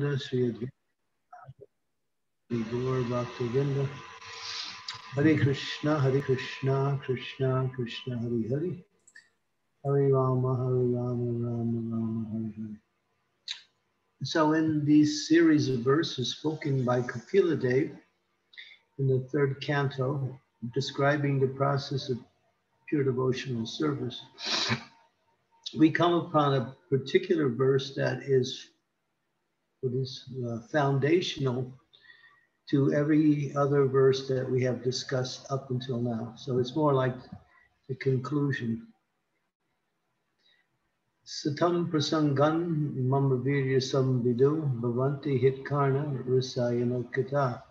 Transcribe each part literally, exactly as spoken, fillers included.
Sri Gaur Bhakti Vedanta. Hare Krishna, Hare Krishna, Krishna, Krishna, Hare Hare. Hare Rama, Hare Rama, Rama Rama, Hare Hare. So in this series of verses spoken by Kapiladeva in the third canto, describing the process of pure devotional service, we come upon a particular verse that is what is uh, foundational to every other verse that we have discussed up until now. So it's more like the conclusion. Satam prasangan mamavirya sambidu bhavanti hit karna rusayana kata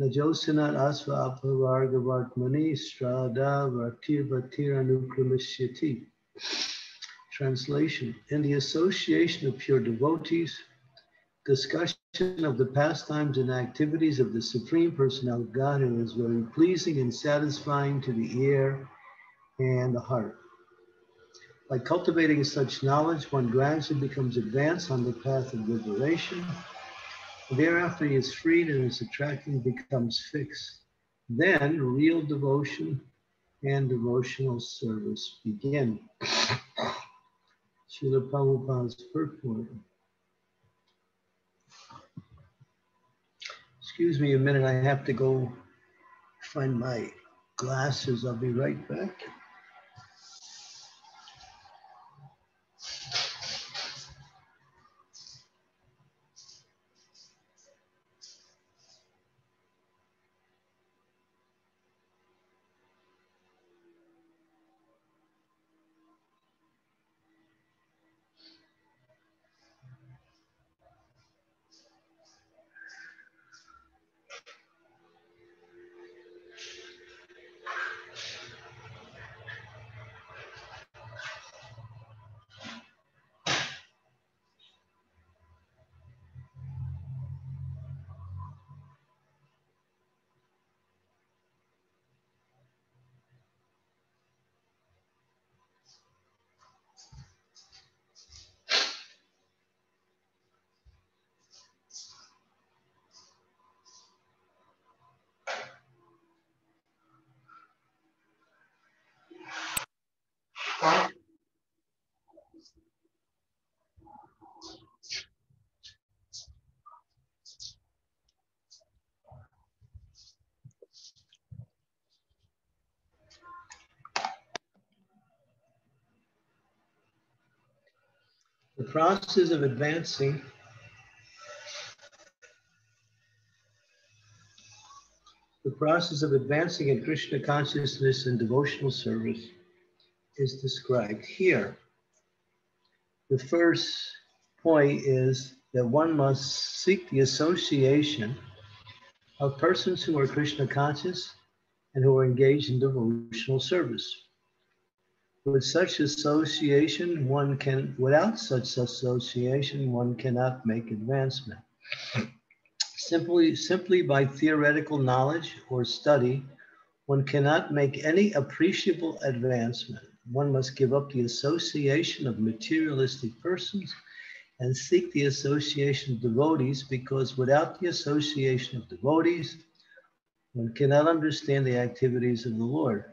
najosanat asva apavargavartmani strada vartir vartir anukramishyati. Translation: in the association of pure devotees, discussion of the pastimes and activities of the Supreme Personality of Godhead is very pleasing and satisfying to the ear and the heart. By cultivating such knowledge, one gradually becomes advanced on the path of liberation. Thereafter he is freed and his attraction becomes fixed. Then real devotion and devotional service begin. Srila Prabhupada's purport. Excuse me a minute, I have to go find my glasses. I'll be right back. The process of advancing the process of advancing in Krishna consciousness and devotional service is described here. The first point is that one must seek the association of persons who are Krishna conscious and who are engaged in devotional service. With such association, one can, without such association, one cannot make advancement. Simply, simply by theoretical knowledge or study, one cannot make any appreciable advancement. One must give up the association of materialistic persons and seek the association of devotees, because without the association of devotees, one cannot understand the activities of the Lord.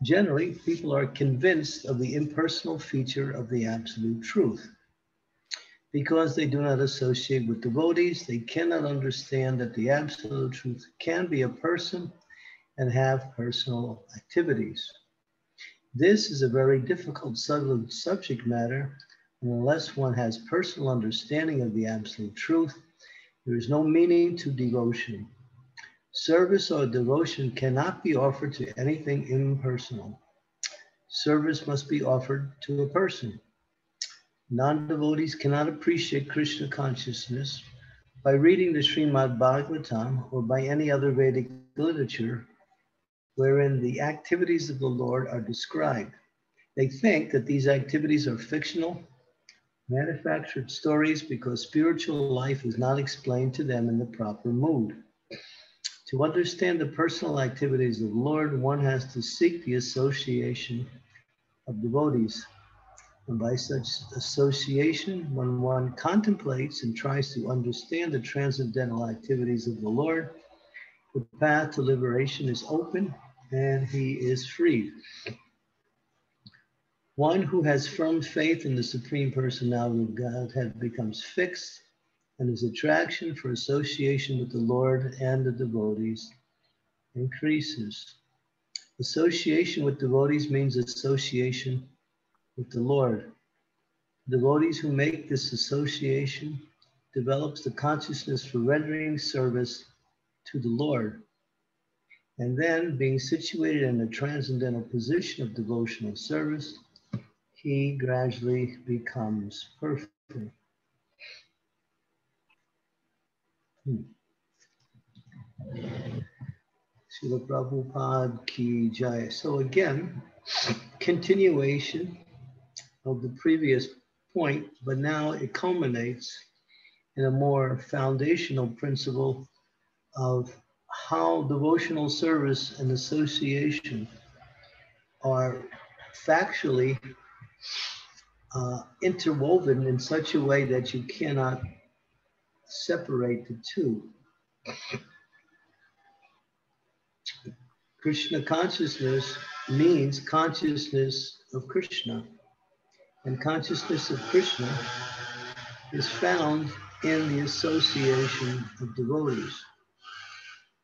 Generally, people are convinced of the impersonal feature of the absolute truth. Because they do not associate with devotees, they cannot understand that the absolute truth can be a person and have personal activities. This is a very difficult subject matter, and unless one has personal understanding of the absolute truth, there is no meaning to devotion. Service or devotion cannot be offered to anything impersonal. Service must be offered to a person. Non-devotees cannot appreciate Krishna consciousness by reading the Srimad Bhagavatam or by any other Vedic literature wherein the activities of the Lord are described. They think that these activities are fictional, manufactured stories, because spiritual life is not explained to them in the proper mood. To understand the personal activities of the Lord, one has to seek the association of devotees. And by such association, when one contemplates and tries to understand the transcendental activities of the Lord, the path to liberation is open and he is free. One who has firm faith in the Supreme Personality of Godhead becomes fixed, and his attraction for association with the Lord and the devotees increases. Association with devotees means association with the Lord. Devotees who make this association develops the consciousness for rendering service to the Lord. And then, being situated in a transcendental position of devotional service, he gradually becomes perfect. Hmm. Srila Prabhupada ki jaya. So again, continuation of the previous point, but now it culminates in a more foundational principle of how devotional service and association are factually uh, interwoven in such a way that you cannot separate the two. Krishna consciousness means consciousness of Krishna, and consciousness of Krishna is found in the association of devotees.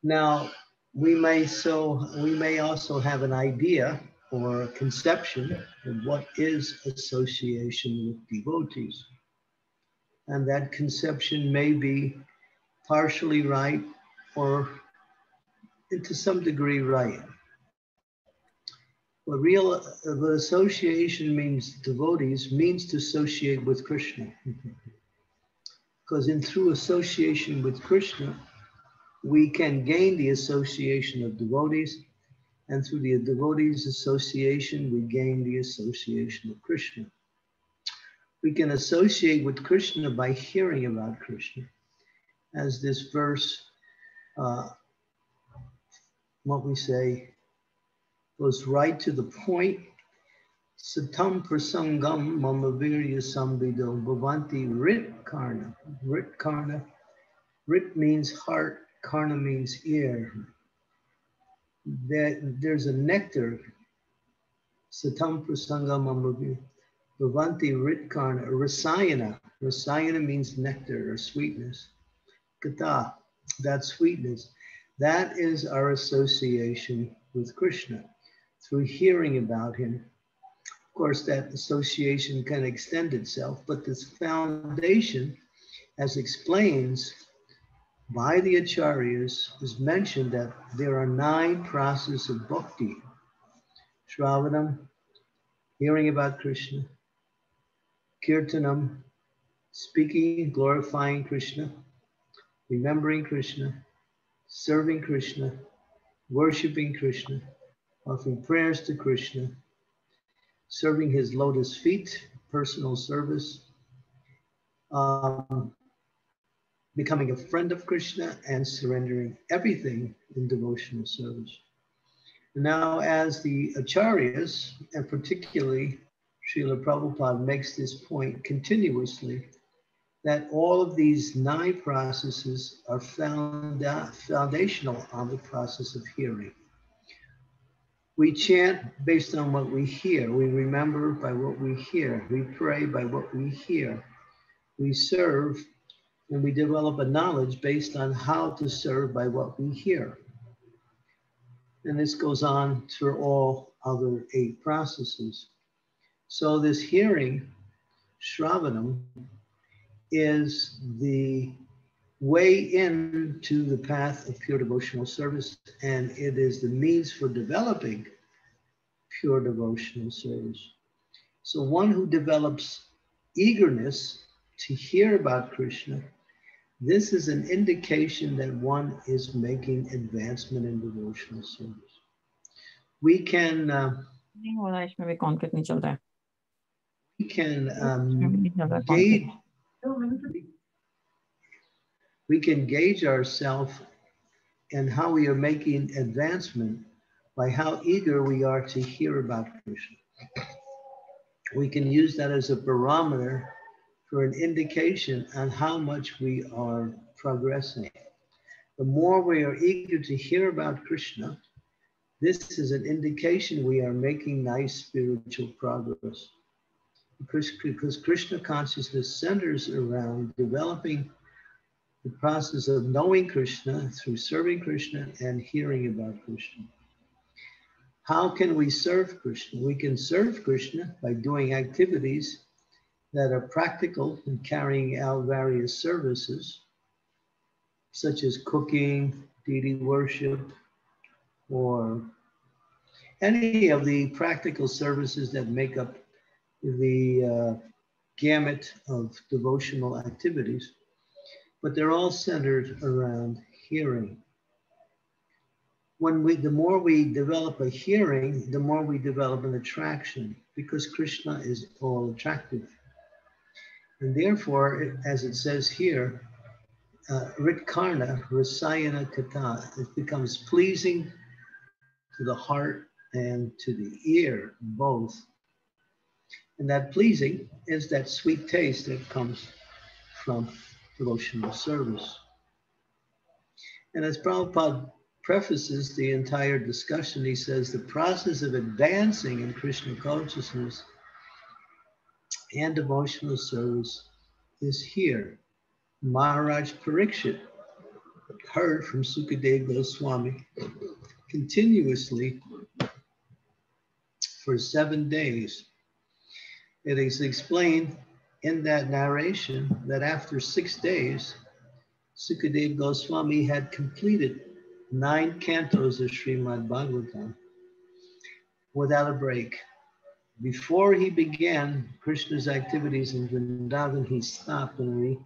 Now, we may so we may also have an idea or a conception of what is association with devotees. And that conception may be partially right or to some degree right. But real but association means devotees means to associate with Krishna. Because in through association with Krishna, we can gain the association of devotees, and through the devotees' association, we gain the association of Krishna. We can associate with Krishna by hearing about Krishna, as this verse, uh, what we say, goes right to the point. Satam prasangam mamavirya sambido bhavanti rit karna. Rit karna. Rit means heart, karna means ear. That there's a nectar. Satam prasangam mamavirya. Bhavanti Ritkarna, Rasayana. Rasayana means nectar or sweetness. Kata, that sweetness. That is our association with Krishna through hearing about him. Of course, that association can extend itself, but this foundation, as explained by the Acharyas, is mentioned that there are nine processes of bhakti. Shravanam, hearing about Krishna. Kirtanam, speaking, glorifying Krishna, remembering Krishna, serving Krishna, worshiping Krishna, offering prayers to Krishna, serving his lotus feet, personal service, um, becoming a friend of Krishna, and surrendering everything in devotional service. Now, as the Acharyas, and particularly Srila Prabhupada, makes this point continuously, that all of these nine processes are found, uh, foundational on the process of hearing. We chant based on what we hear. We remember by what we hear. We pray by what we hear. We serve, and we develop a knowledge based on how to serve by what we hear. And this goes on through all other eight processes. So this hearing, Shravanam, is the way into the path of pure devotional service, and it is the means for developing pure devotional service. So one who develops eagerness to hear about Krishna, this is an indication that one is making advancement in devotional service. We can uh, we can um, gauge We can gauge ourselves and how we are making advancement by how eager we are to hear about Krishna. we can use that as a barometer for an indication on how much we are progressing. The more we are eager to hear about Krishna, this is an indication we are making nice spiritual progress. Because, because Krishna consciousness centers around developing the process of knowing Krishna through serving Krishna and hearing about Krishna. How can we serve Krishna? We can serve Krishna by doing activities that are practical and carrying out various services, such as cooking, deity worship, or any of the practical services that make up the uh, gamut of devotional activities, but they're all centered around hearing. When we, the more we develop a hearing, the more we develop an attraction, because Krishna is all attractive. And therefore, as it says here, uh, Ritkarna, Rasayana Kata, it becomes pleasing to the heart and to the ear, both. And that pleasing is that sweet taste that comes from devotional service. And as Prabhupada prefaces the entire discussion, he says the process of advancing in Krishna consciousness and devotional service is here. Maharaj Parikshit heard from Sukadeva Goswami continuously for seven days. It is explained in that narration that after six days, Sukadeva Goswami had completed nine cantos of Srimad Bhagavatam without a break. Before he began Krishna's activities in Vrindavan, he stopped and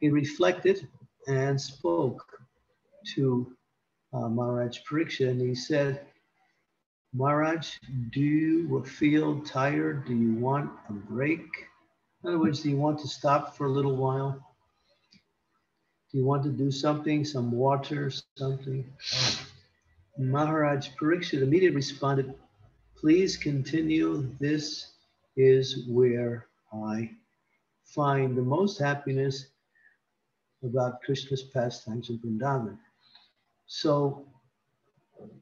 he reflected and spoke to uh, Maharaj Parikshit, and he said, Maharaj, do you feel tired? Do you want a break? In other words, do you want to stop for a little while? Do you want to do something, some water, something? Maharaj Parikshit immediately responded, please continue. This is where I find the most happiness about Krishna's pastimes in Vrindavan. So,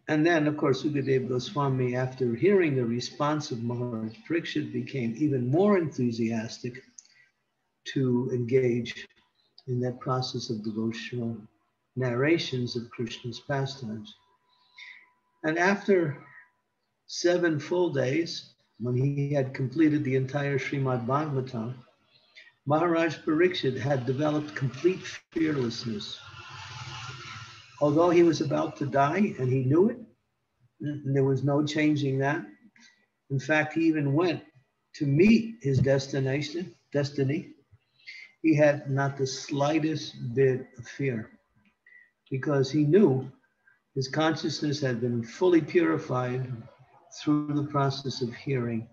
and then, of course, Sukadeva Goswami, after hearing the response of Maharaj Parikshit, became even more enthusiastic to engage in that process of devotional narrations of Krishna's pastimes. And after seven full days, when he had completed the entire Srimad Bhagavatam, Maharaj Parikshit had developed complete fearlessness. Although he was about to die, and he knew it, and there was no changing that. In fact, he even went to meet his destination, destiny. He had not the slightest bit of fear, because he knew his consciousness had been fully purified through the process of hearing.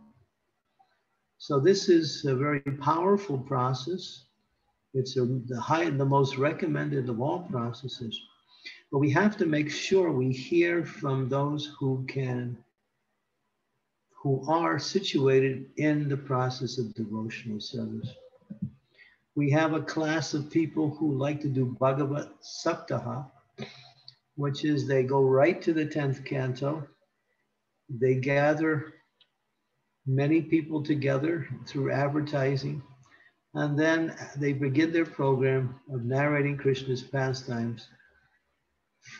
So this is a very powerful process. It's a, the, high, the most recommended of all processes. But we have to make sure we hear from those who can, who are situated in the process of devotional service. We have a class of people who like to do Bhagavad Saptaha, which is they go right to the tenth canto. They gather many people together through advertising, and then they begin their program of narrating Krishna's pastimes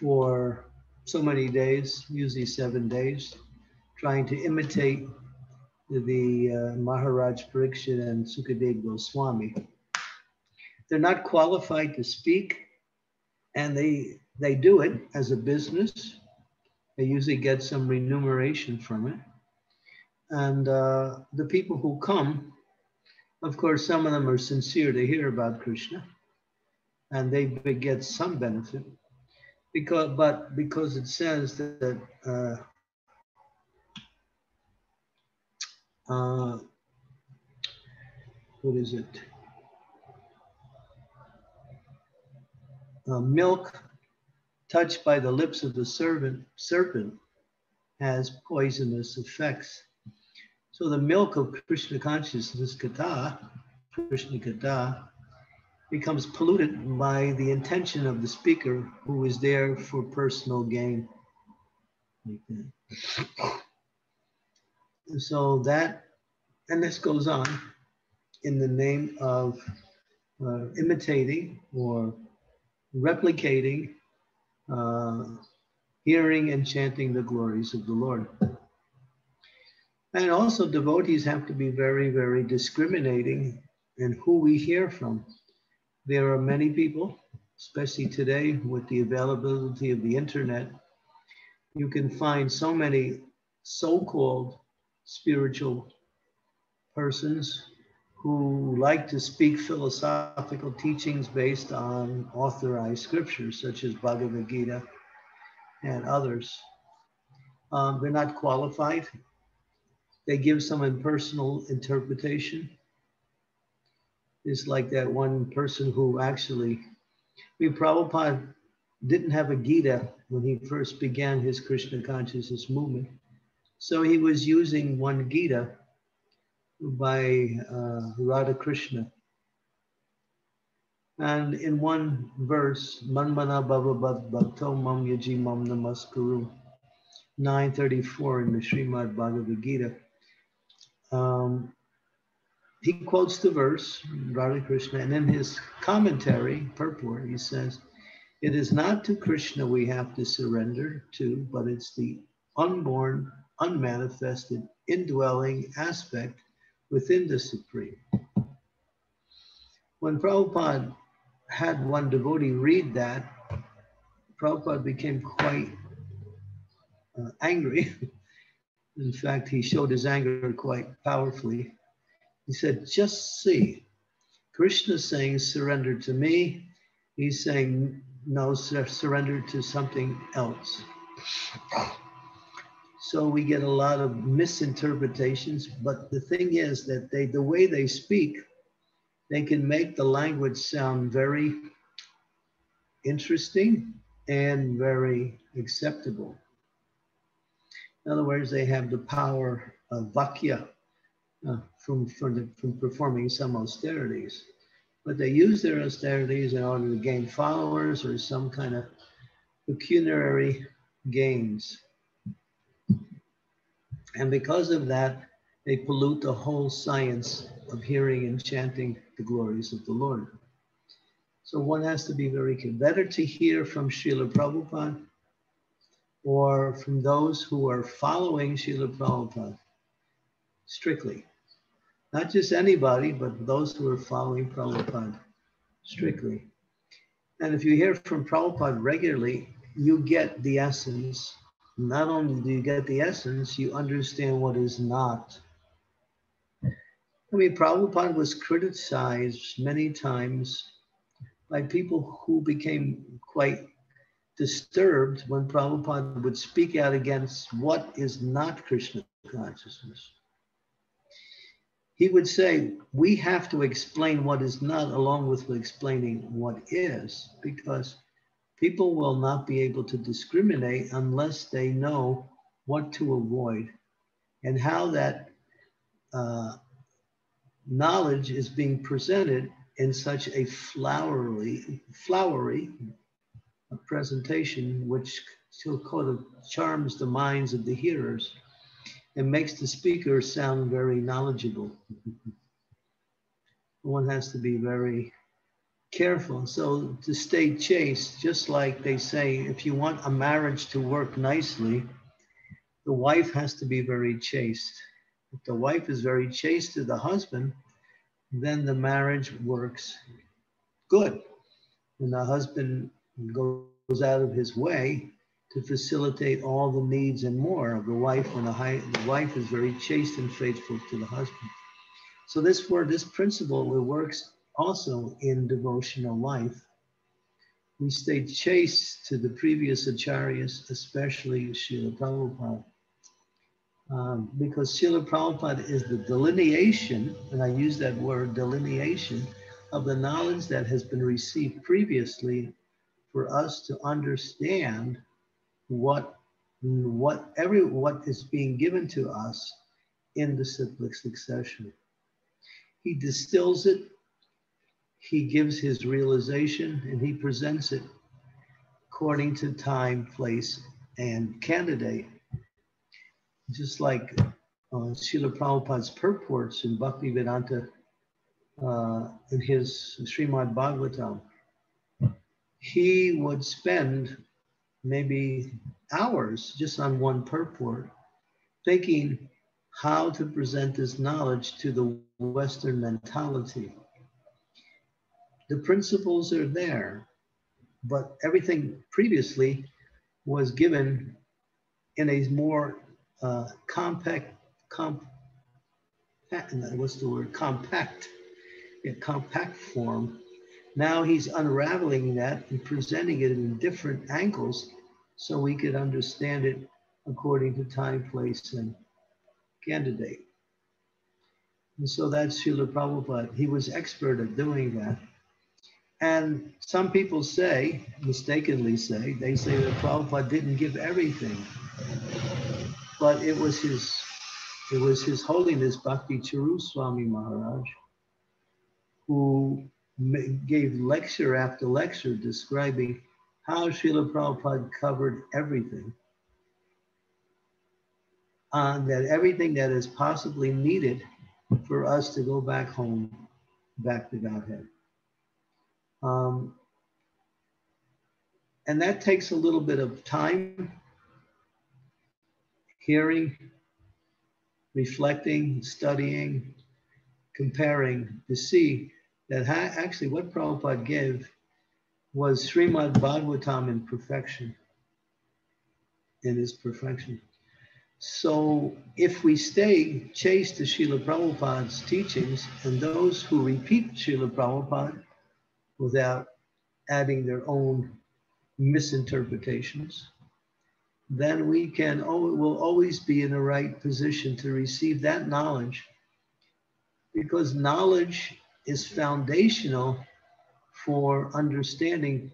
for so many days, usually seven days, trying to imitate the uh, Maharaj Parikshit and Sukadeva Goswami. They're not qualified to speak, and they, they do it as a business. They usually get some remuneration from it. And uh, the people who come, of course, some of them are sincere to hear about Krishna, and they get some benefit. Because, but because it says that uh, uh, what is it? Uh, milk touched by the lips of the servant serpent has poisonous effects. So the milk of Krishna consciousness, Kata, Krishna Kata, becomes polluted by the intention of the speaker who is there for personal gain. Like that. So that, and this goes on in the name of uh, imitating or replicating, uh, hearing and chanting the glories of the Lord. And also devotees have to be very, very discriminating in who we hear from. There are many people, especially today with the availability of the internet, you can find so many so-called spiritual persons who like to speak philosophical teachings based on authorized scriptures, such as Bhagavad Gita and others. Um, they're not qualified. They give some impersonal interpretation. It's like that one person who actually, I mean, Prabhupada didn't have a Gita when he first began his Krishna consciousness movement. So he was using one Gita by uh, Radha Krishna. And in one verse, Manmana Bhava Bhav Bhakto Mam Yaji Mam Namaskaru, nine thirty-four in the Srimad Bhagavad Gita. Um, He quotes the verse, Radha Krishna, and in his commentary, purport, he says, it is not to Krishna we have to surrender to, but it's the unborn, unmanifested, indwelling aspect within the Supreme. When Prabhupada had one devotee read that, Prabhupada became quite uh, angry. In fact, he showed his anger quite powerfully. He said, just see, Krishna's saying, surrender to me. He's saying, no, sur surrender to something else. So we get a lot of misinterpretations, but the thing is that they, the way they speak, they can make the language sound very interesting and very acceptable. In other words, they have the power of vakya. Uh, from, from, the, from performing some austerities. But they use their austerities in order to gain followers or some kind of pecuniary gains. And because of that, they pollute the whole science of hearing and chanting the glories of the Lord. So one has to be very careful. Better to hear from Srila Prabhupada or from those who are following Srila Prabhupada. Strictly. Not just anybody, but those who are following Prabhupada strictly. And if you hear from Prabhupada regularly, you get the essence. Not only do you get the essence, you understand what is not. I mean, Prabhupada was criticized many times by people who became quite disturbed when Prabhupada would speak out against what is not Krishna consciousness. He would say, we have to explain what is not along with explaining what is, because people will not be able to discriminate unless they know what to avoid and how that uh, knowledge is being presented in such a flowery, flowery presentation, which so kind of charms the minds of the hearers. It makes the speaker sound very knowledgeable. One has to be very careful. So to stay chaste, just like they say, if you want a marriage to work nicely, the wife has to be very chaste. If the wife is very chaste to the husband, then the marriage works good. And the husband goes out of his way to facilitate all the needs and more of the wife when the, high, the wife is very chaste and faithful to the husband. So this word, this principle, it works also in devotional life. We stay chaste to the previous acharyas, especially Srila Prabhupada. Um, because Srila Prabhupada is the delineation, and I use that word delineation, of the knowledge that has been received previously for us to understand what what every what is being given to us in the simplest succession. He distills it, he gives his realization, and he presents it according to time, place, and candidate. Just like uh, Srila Prabhupada's purports in Bhakti Vedanta, uh, in his Srimad Bhagavatam, he would spend maybe hours just on one purport, thinking how to present this knowledge to the Western mentality. The principles are there, but everything previously was given in a more uh, compact, comp, what's the word, compact, yeah, compact form. Now he's unraveling that and presenting it in different angles so we could understand it according to time, place, and candidate. And so that's Srila Prabhupada. He was expert at doing that. And some people say, mistakenly say, they say that Prabhupada didn't give everything, but it was his, it was his holiness Bhakti Charu Swami Maharaj who gave lecture after lecture describing how Srila Prabhupada covered everything, and that everything that is possibly needed for us to go back home, back to Godhead. Um, and that takes a little bit of time, hearing, reflecting, studying, comparing to see that actually what Prabhupada gave was Srimad Bhagavatam in perfection, in his perfection. So if we stay chaste to Srila Prabhupada's teachings, and those who repeat Srila Prabhupada without adding their own misinterpretations, then we can, oh, will always be in the right position to receive that knowledge, because knowledge is foundational for understanding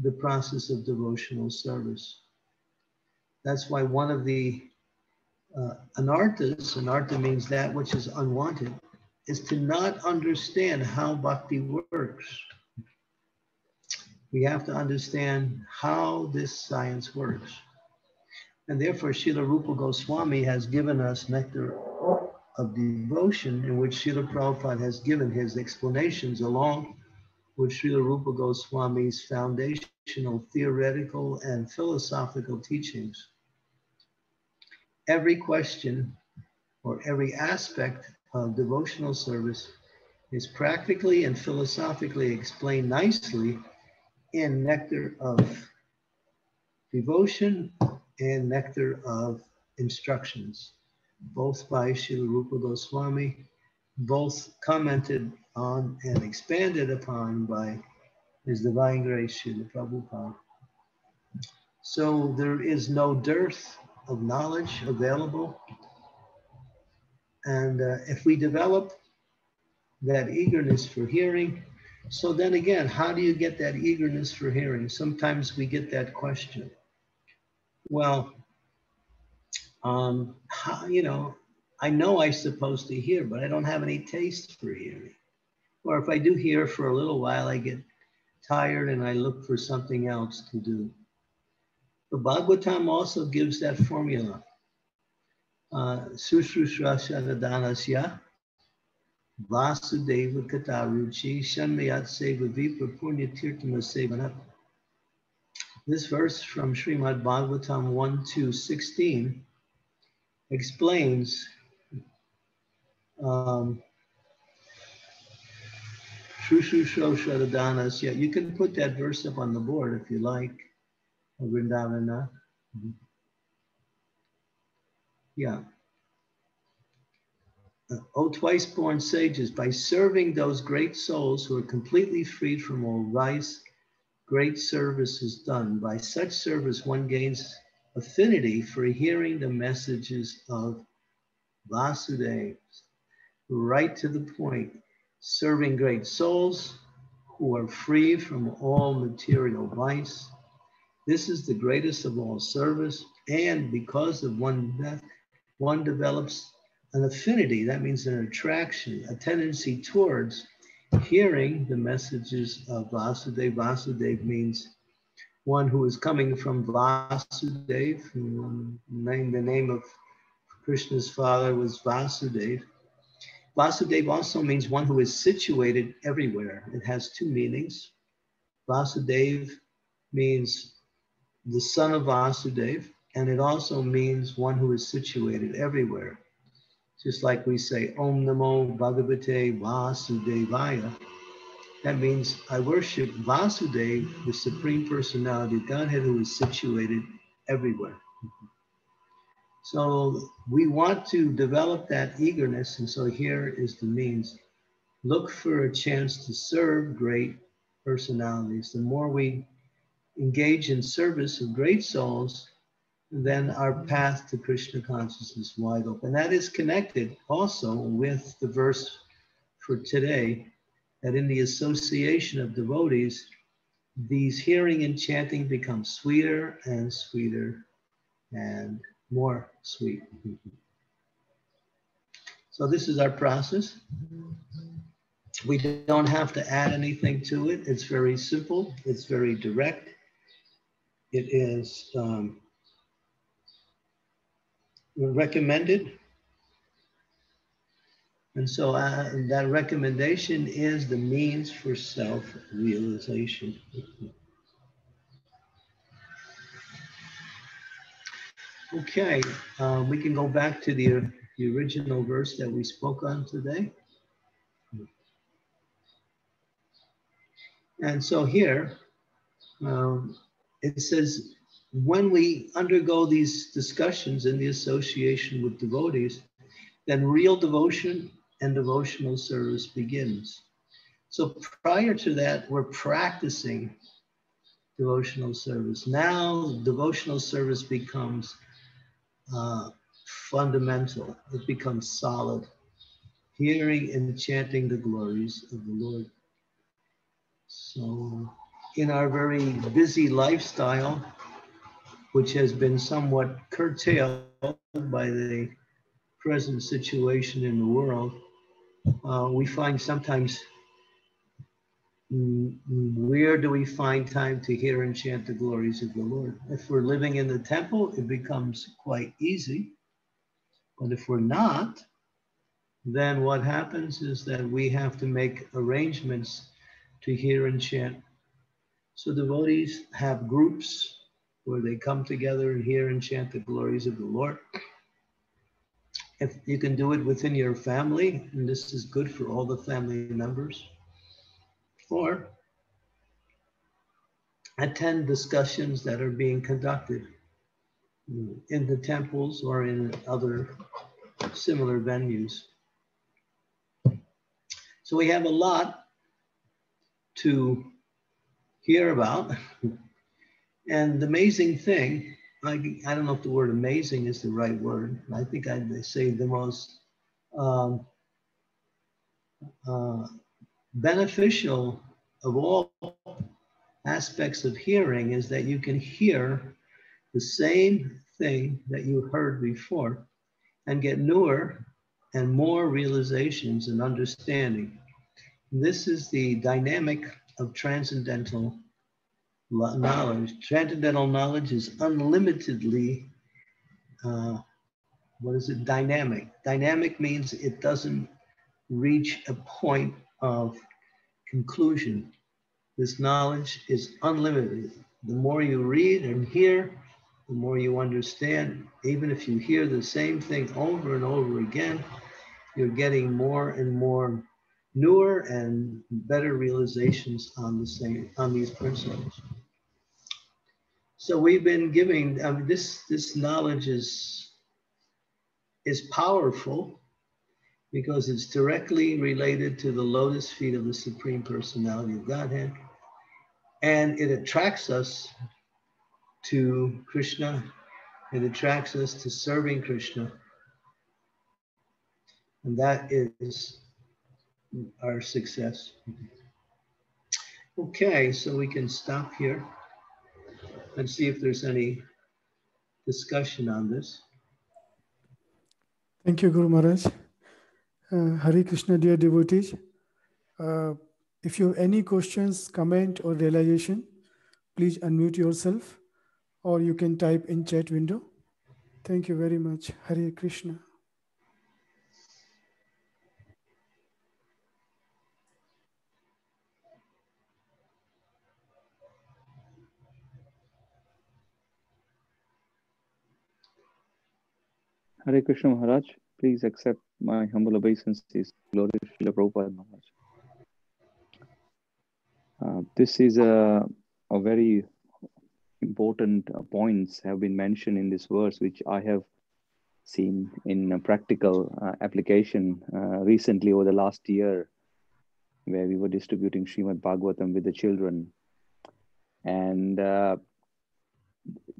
the process of devotional service. That's why one of the uh, anarthas, anartha means that which is unwanted, is to not understand how bhakti works. We have to understand how this science works. And therefore, Srila Rupa Goswami has given us nectar of devotion, in which Srila Prabhupada has given his explanations along with Srila Rupa Goswami's foundational theoretical and philosophical teachings. Every question or every aspect of devotional service is practically and philosophically explained nicely in nectar of devotion and nectar of instructions, both by Srila Rupa Goswami, both commented on and expanded upon by His Divine Grace Srila Prabhupada. So there is no dearth of knowledge available. And uh, if we develop that eagerness for hearing, so then again, how do you get that eagerness for hearing? Sometimes we get that question. Well, um, how, you know, I know I'm supposed to hear, but I don't have any taste for hearing. Or if I do hear for a little while, I get tired and I look for something else to do. The Bhagavatam also gives that formula. Sushrusra Shadadanasya Vasudeva Kataruchi Shanmayat Seva Vipra Punya Tirtama Sevanat. This verse from Srimad Bhagavatam one to sixteen explains um, yeah, you can put that verse up on the board if you like, Vrindavana. Mm-hmm. Yeah. Uh, O twice born sages, by serving those great souls who are completely freed from all vice, great service is done. By such service, one gains affinity for hearing the messages of Vasudeva, right to the point, serving great souls who are free from all material vice. This is the greatest of all service, and because of one death, one develops an affinity, that means an attraction, a tendency towards hearing the messages of Vasudeva. Vasudeva means one who is coming from Vasudeva. Name, the name of Krishna's father was Vasudeva. Vasudeva also means one who is situated everywhere. It has two meanings. Vasudeva means the son of Vasudeva, and it also means one who is situated everywhere. Just like we say, Om Namo Bhagavate Vasudevaya. That means I worship Vasudeva, the Supreme Personality of Godhead, who is situated everywhere. So we want to develop that eagerness, and so here is the means. Look for a chance to serve great personalities. The more we engage in service of great souls, then our path to Krishna consciousness is wide open. That is connected also with the verse for today, that in the association of devotees, these hearing and chanting become sweeter and sweeter and more sweet. So this is our process. We don't have to add anything to it. It's very simple. It's very direct. It is um, recommended. And so uh, that recommendation is the means for self-realization. Okay, uh, we can go back to the, the original verse that we spoke on today. And so here, um, it says, when we undergo these discussions in the association with devotees, then real devotion and devotional service begins. So prior to that, we're practicing devotional service. Now, devotional service becomes uh, fundamental. It becomes solid. Hearing and chanting the glories of the Lord. So in our very busy lifestyle, which has been somewhat curtailed by the present situation in the world, uh, we find sometimes, mm, where do we find time to hear and chant the glories of the Lord? If we're living in the temple, it becomes quite easy. But if we're not, then what happens is that we have to make arrangements to hear and chant. So devotees have groups where they come together and hear and chant the glories of the Lord. If you can do it within your family, and this is good for all the family members, or attend discussions that are being conducted in the temples or in other similar venues. So we have a lot to hear about. And the amazing thing, I, I don't know if the word amazing is the right word. I think I'd say the most um, uh, beneficial of all aspects of hearing is that you can hear the same thing that you heard before and get newer and more realizations and understanding. This is the dynamic of transcendental knowledge. Transcendental knowledge is unlimitedly, uh, what is it, dynamic. Dynamic means it doesn't reach a point of conclusion. This knowledge is unlimited. The more you read and hear, the more you understand. Even if you hear the same thing over and over again, you're getting more and more newer and better realizations on the same, on these principles. So we've been giving, I mean, this, this knowledge is, is powerful because it's directly related to the lotus feet of the Supreme Personality of Godhead. And it attracts us to Krishna. It attracts us to serving Krishna. And that is our success. Okay, so we can stop here and see if there's any discussion on this. Thank you, Guru Maharaj. Uh, Hare Krishna, dear devotees. Uh, if you have any questions, comment or realization, please unmute yourself or you can type in chat window. Thank you very much. Hare Krishna. Hare Krishna Maharaj, please accept my humble obeisances, Lord Srila Prabhupada Maharaj. Uh, this is a, a very important uh, points have been mentioned in this verse, which I have seen in a practical uh, application uh, recently over the last year, where we were distributing Srimad Bhagavatam with the children. And uh,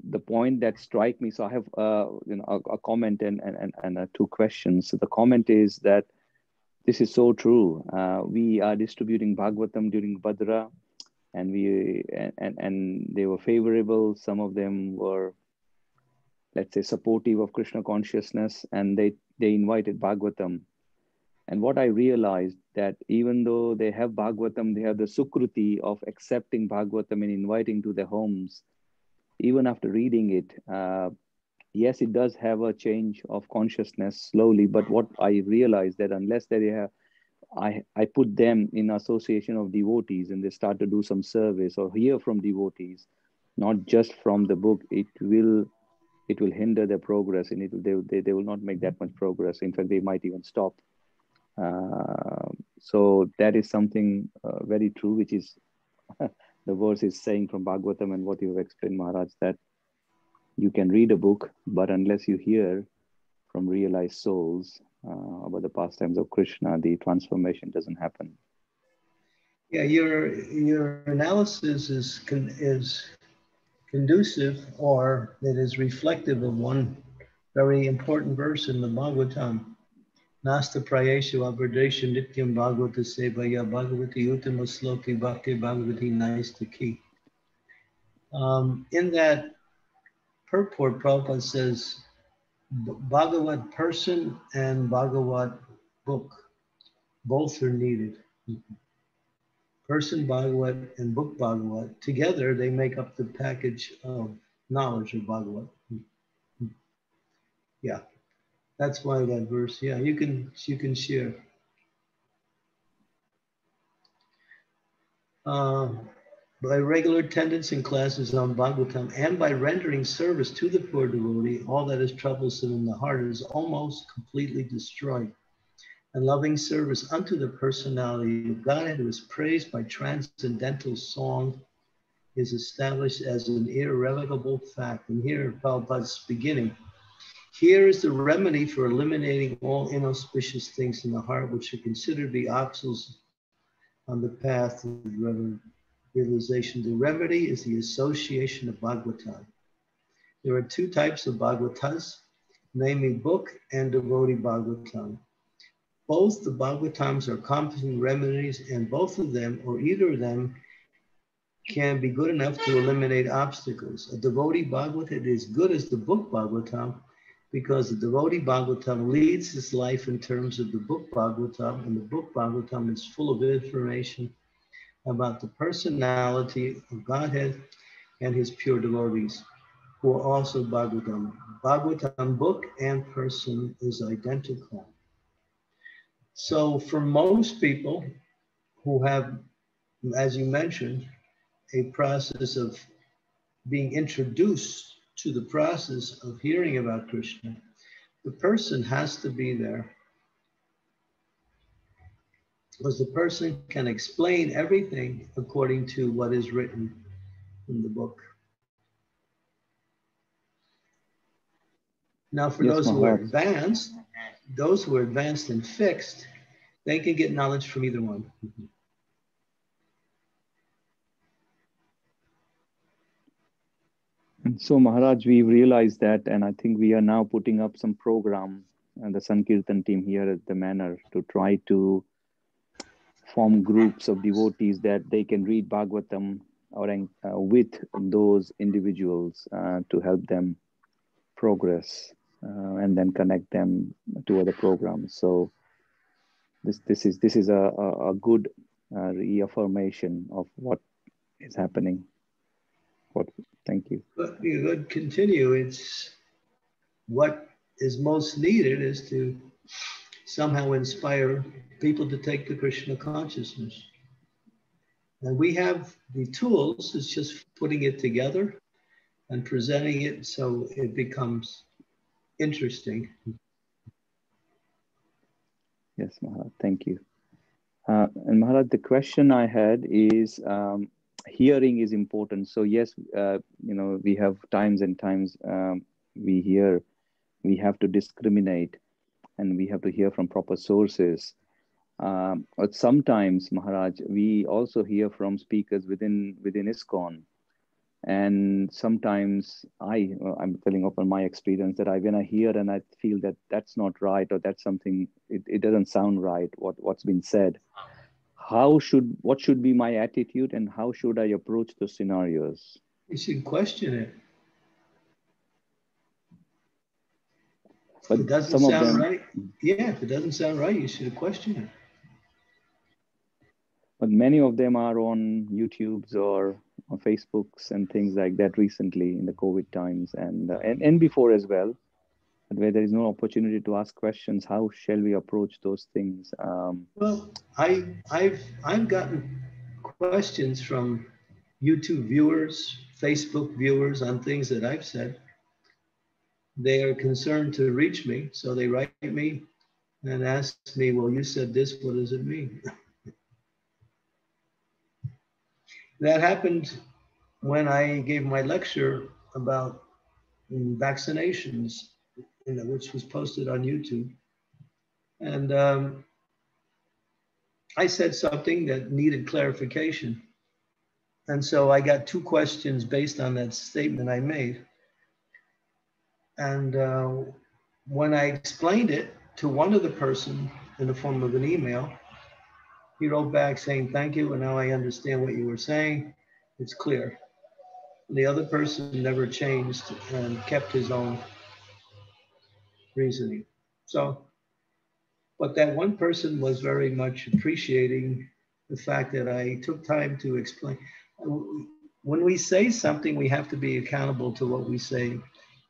the point that strike me, so I have uh, you know, a, a comment and, and, and uh, two questions. So the comment is that this is so true. Uh, we are distributing Bhagavatam during Bhadra, and we and, and they were favorable. Some of them were, let's say, supportive of Krishna consciousness, and they, they invited Bhagavatam. And what I realized that even though they have Bhagavatam, they have the sukruti of accepting Bhagavatam and inviting to their homes. Even after reading it, uh, yes, it does have a change of consciousness slowly. But what I realized that unless they have, I, I put them in association of devotees and they start to do some service or hear from devotees, not just from the book, it will it will hinder their progress and it will, they, they, they will not make that much progress. In fact, they might even stop. Uh, so that is something uh, very true, which is... The verse is saying from Bhagavatam and what you have explained, Maharaj, that you can read a book, but unless you hear from realized souls uh, about the pastimes of Krishna, the transformation doesn't happen. Yeah, your your analysis is con is conducive, or it is reflective of one very important verse in the Bhagavatam. Nasta prayeshu abhradeshu nityam bhagavata sevaya bhagavati uttama sloki bhakti bhagavati naistaki. Um, in that purport, Prabhupada says Bhagavat person and Bhagavat book, both are needed. Person Bhagavat and book Bhagavat, together they make up the package of knowledge of Bhagavat. Yeah. That's why that verse, yeah, you can, you can share. Uh, by regular attendance in classes on Bhagavatam and by rendering service to the poor devotee, all that is troublesome in the heart is almost completely destroyed. And loving service unto the personality of Godhead, who is praised by transcendental song, is established as an irrevocable fact. And here, Prabhupada's beginning. Here is the remedy for eliminating all inauspicious things in the heart, which are considered to be obstacles on the path of realization. The remedy is the association of Bhagavatam. There are two types of Bhagavatas, namely book and devotee Bhagavatam. Both the Bhagavatams are competent remedies, and both of them, or either of them, can be good enough to eliminate obstacles. A devotee Bhagavatam is good as the book Bhagavatam, because the devotee Bhagavatam leads his life in terms of the book Bhagavatam, and the book Bhagavatam is full of information about the personality of Godhead and his pure devotees, who are also Bhagavatam. Bhagavatam book and person is identical. So for most people who have, as you mentioned, a process of being introduced to the process of hearing about Krishna, the person has to be there, because the person can explain everything according to what is written in the book. Now, for yes, those who are advanced, those who are advanced and fixed, they can get knowledge from either one. Mm-hmm. And so, Maharaj, we realized that, and I think we are now putting up some program, and the Sankirtan team here at the Manor, to try to form groups of devotees that they can read Bhagavatam or, uh, with those individuals uh, to help them progress. uh, and then connect them to other programs. So this this is this is a a, a good uh, reaffirmation of what is happening. What? Thank you. But you could continue. It's what is most needed is to somehow inspire people to take the Krishna consciousness. And we have the tools, it's just putting it together and presenting it so it becomes interesting. Yes, Maharaj, thank you. Uh, and Maharaj, the question I had is, um, hearing is important. So yes, uh, you know, we have times and times um, we hear, we have to discriminate and we have to hear from proper sources. Um, but sometimes, Maharaj, we also hear from speakers within within ISKCON, and sometimes I I'm telling open my experience that I when I hear and I feel that that's not right, or that's something it, it doesn't sound right what what's been said. How should what should be my attitude, and how should I approach those scenarios? You should question it. But if it doesn't some sound of them, right. Yeah, if it doesn't sound right, you should question it. But many of them are on YouTubes or on Facebooks and things like that recently in the COVID times, and, uh, and, and before as well, where there is no opportunity to ask questions. How shall we approach those things? Um, well, I, I've, I've gotten questions from YouTube viewers, Facebook viewers on things that I've said. They are concerned to reach me, so they write me and ask me, well, you said this, what does it mean? That happened when I gave my lecture about vaccinations, you know, which was posted on YouTube. And um, I said something that needed clarification. And so I got two questions based on that statement I made. And uh, when I explained it to one of the person in the form of an email, he wrote back saying, thank you, and now I understand what you were saying. It's clear. And the other person never changed and kept his own reasoning. So, but that one person was very much appreciating the fact that I took time to explain. When we say something, we have to be accountable to what we say.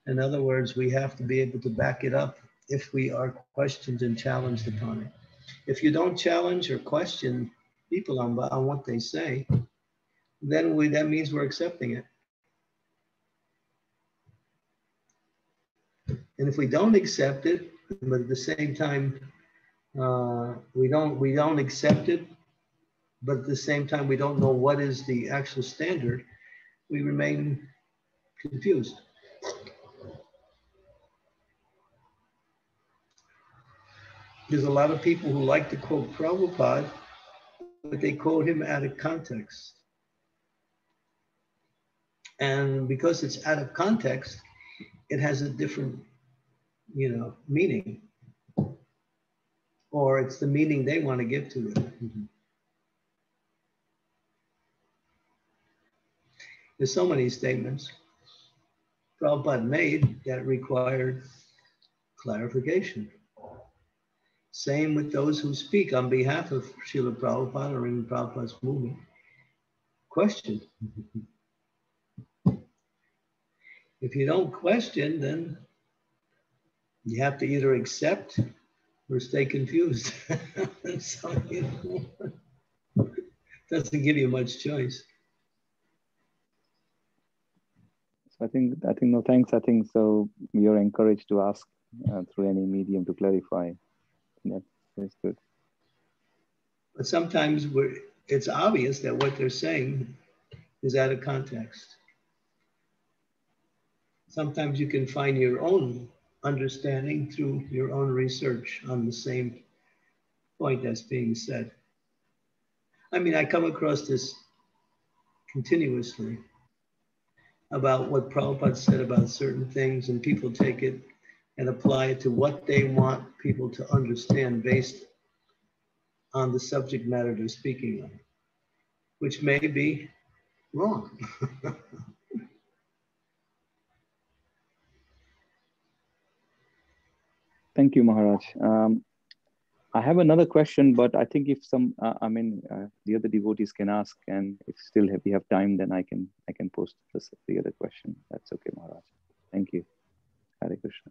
In other words, we have to be able to back it up if we are questioned and challenged upon it. If you don't challenge or question people on, on what they say, then we, that means we're accepting it. And if we don't accept it, but at the same time, uh, we don't we don't accept it, but at the same time, we don't know what is the actual standard, we remain confused. There's a lot of people who like to quote Prabhupada, but they quote him out of context. And because it's out of context, it has a different, you know, meaning. Or it's the meaning they want to give to it. Mm-hmm. There's so many statements Prabhupada made that required clarification. Same with those who speak on behalf of Srila Prabhupada or in Prabhupada's movement. Question. If you don't question, then you have to either accept or stay confused. So, you know, doesn't give you much choice. So I think, I think, no thanks. I think so. You're encouraged to ask uh, through any medium to clarify. Yeah, that's good. But sometimes we're, it's obvious that what they're saying is out of context. Sometimes you can find your own understanding through your own research on the same point that's being said. I mean, I come across this continuously about what Prabhupada said about certain things, and people take it and apply it to what they want people to understand based on the subject matter they're speaking on, which may be wrong. Thank you, Maharaj. Um, I have another question, but I think if some, uh, I mean, uh, the other devotees can ask, and if still have, we have time, then I can I can post this, the other question. That's okay, Maharaj. Thank you. Hare Krishna.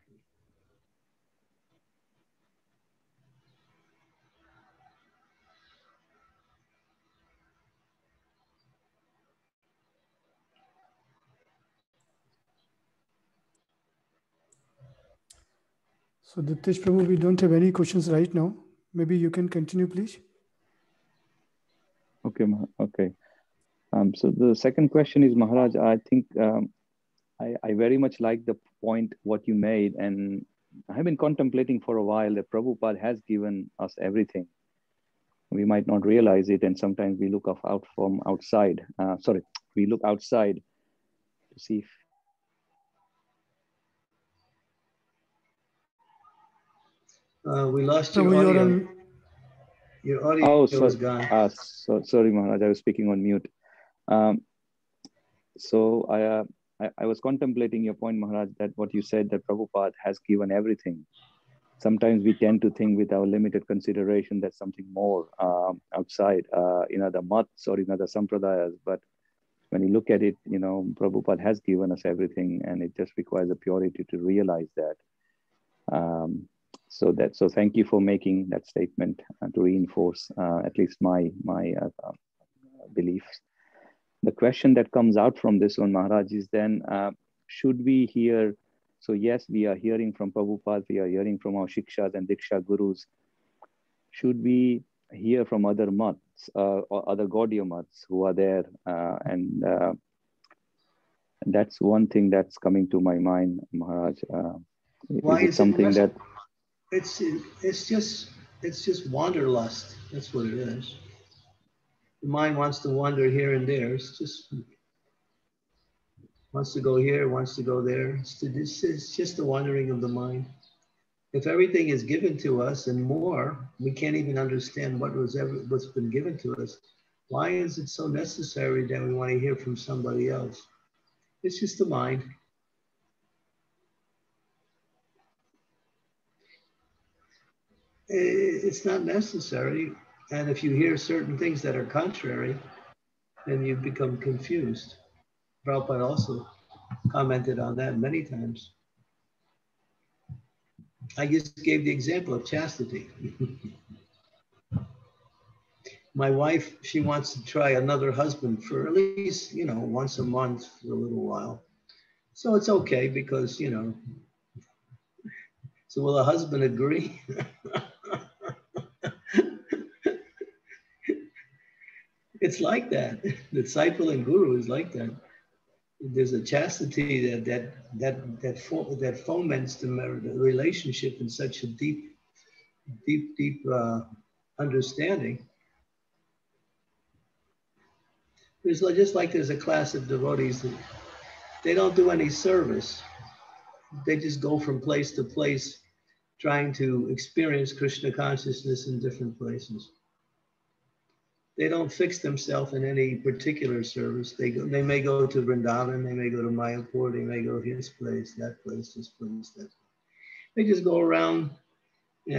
So Ditesh Prabhu, we don't have any questions right now. Maybe you can continue, please. Okay, okay. Um, so the second question is, Maharaj, I think um, I, I very much like the point what you made, and I have been contemplating for a while that Prabhupada has given us everything. We might not realize it, and sometimes we look off out from outside. Uh, sorry, we look outside to see if Uh, we lost so your, we audio. On... your audio. Your oh, audio was gone. Uh, so, sorry, Maharaj, I was speaking on mute. Um, so I, uh, I, I was contemplating your point, Maharaj, that what you said, that Prabhupada has given everything. Sometimes we tend to think with our limited consideration that something more um, outside uh, in other mats or in other sampradayas. But when you look at it, you know, Prabhupada has given us everything, and it just requires a purity to realize that. Um, So that so thank you for making that statement uh, to reinforce uh, at least my my uh, uh, beliefs. The question that comes out from this one, Maharaj, is then uh, should we hear? So yes, we are hearing from Prabhupada, we are hearing from our shikshas and diksha gurus. Should we hear from other mats uh, or other Gaudiya mats who are there? Uh, and uh, that's one thing that's coming to my mind, Maharaj. Uh, Why is, is it something that? It's it's just it's just wanderlust. That's what it is. The mind wants to wander here and there. It's just wants to go here, wants to go there. It's, to, it's, it's just the wandering of the mind. If everything is given to us and more, we can't even understand what was ever what's been given to us. Why is it so necessary that we want to hear from somebody else? It's just the mind. It's not necessary, and if you hear certain things that are contrary, then you become confused. Prabhupada also commented on that many times. I just gave the example of chastity. My wife, she wants to try another husband for at least, you know, once a month for a little while. So it's okay because, you know, so will a husband agree? It's like that. The disciple and guru is like that. There's a chastity that that that that, fo that foments the, the relationship in such a deep, deep, deep uh, understanding. There's just like there's a class of devotees that they don't do any service. They just go from place to place, trying to experience Krishna consciousness in different places. They don't fix themselves in any particular service. They go, they may go to Vrindavan, they may go to Mayapur, they may go to this place, that place, this place, that place. They just go around,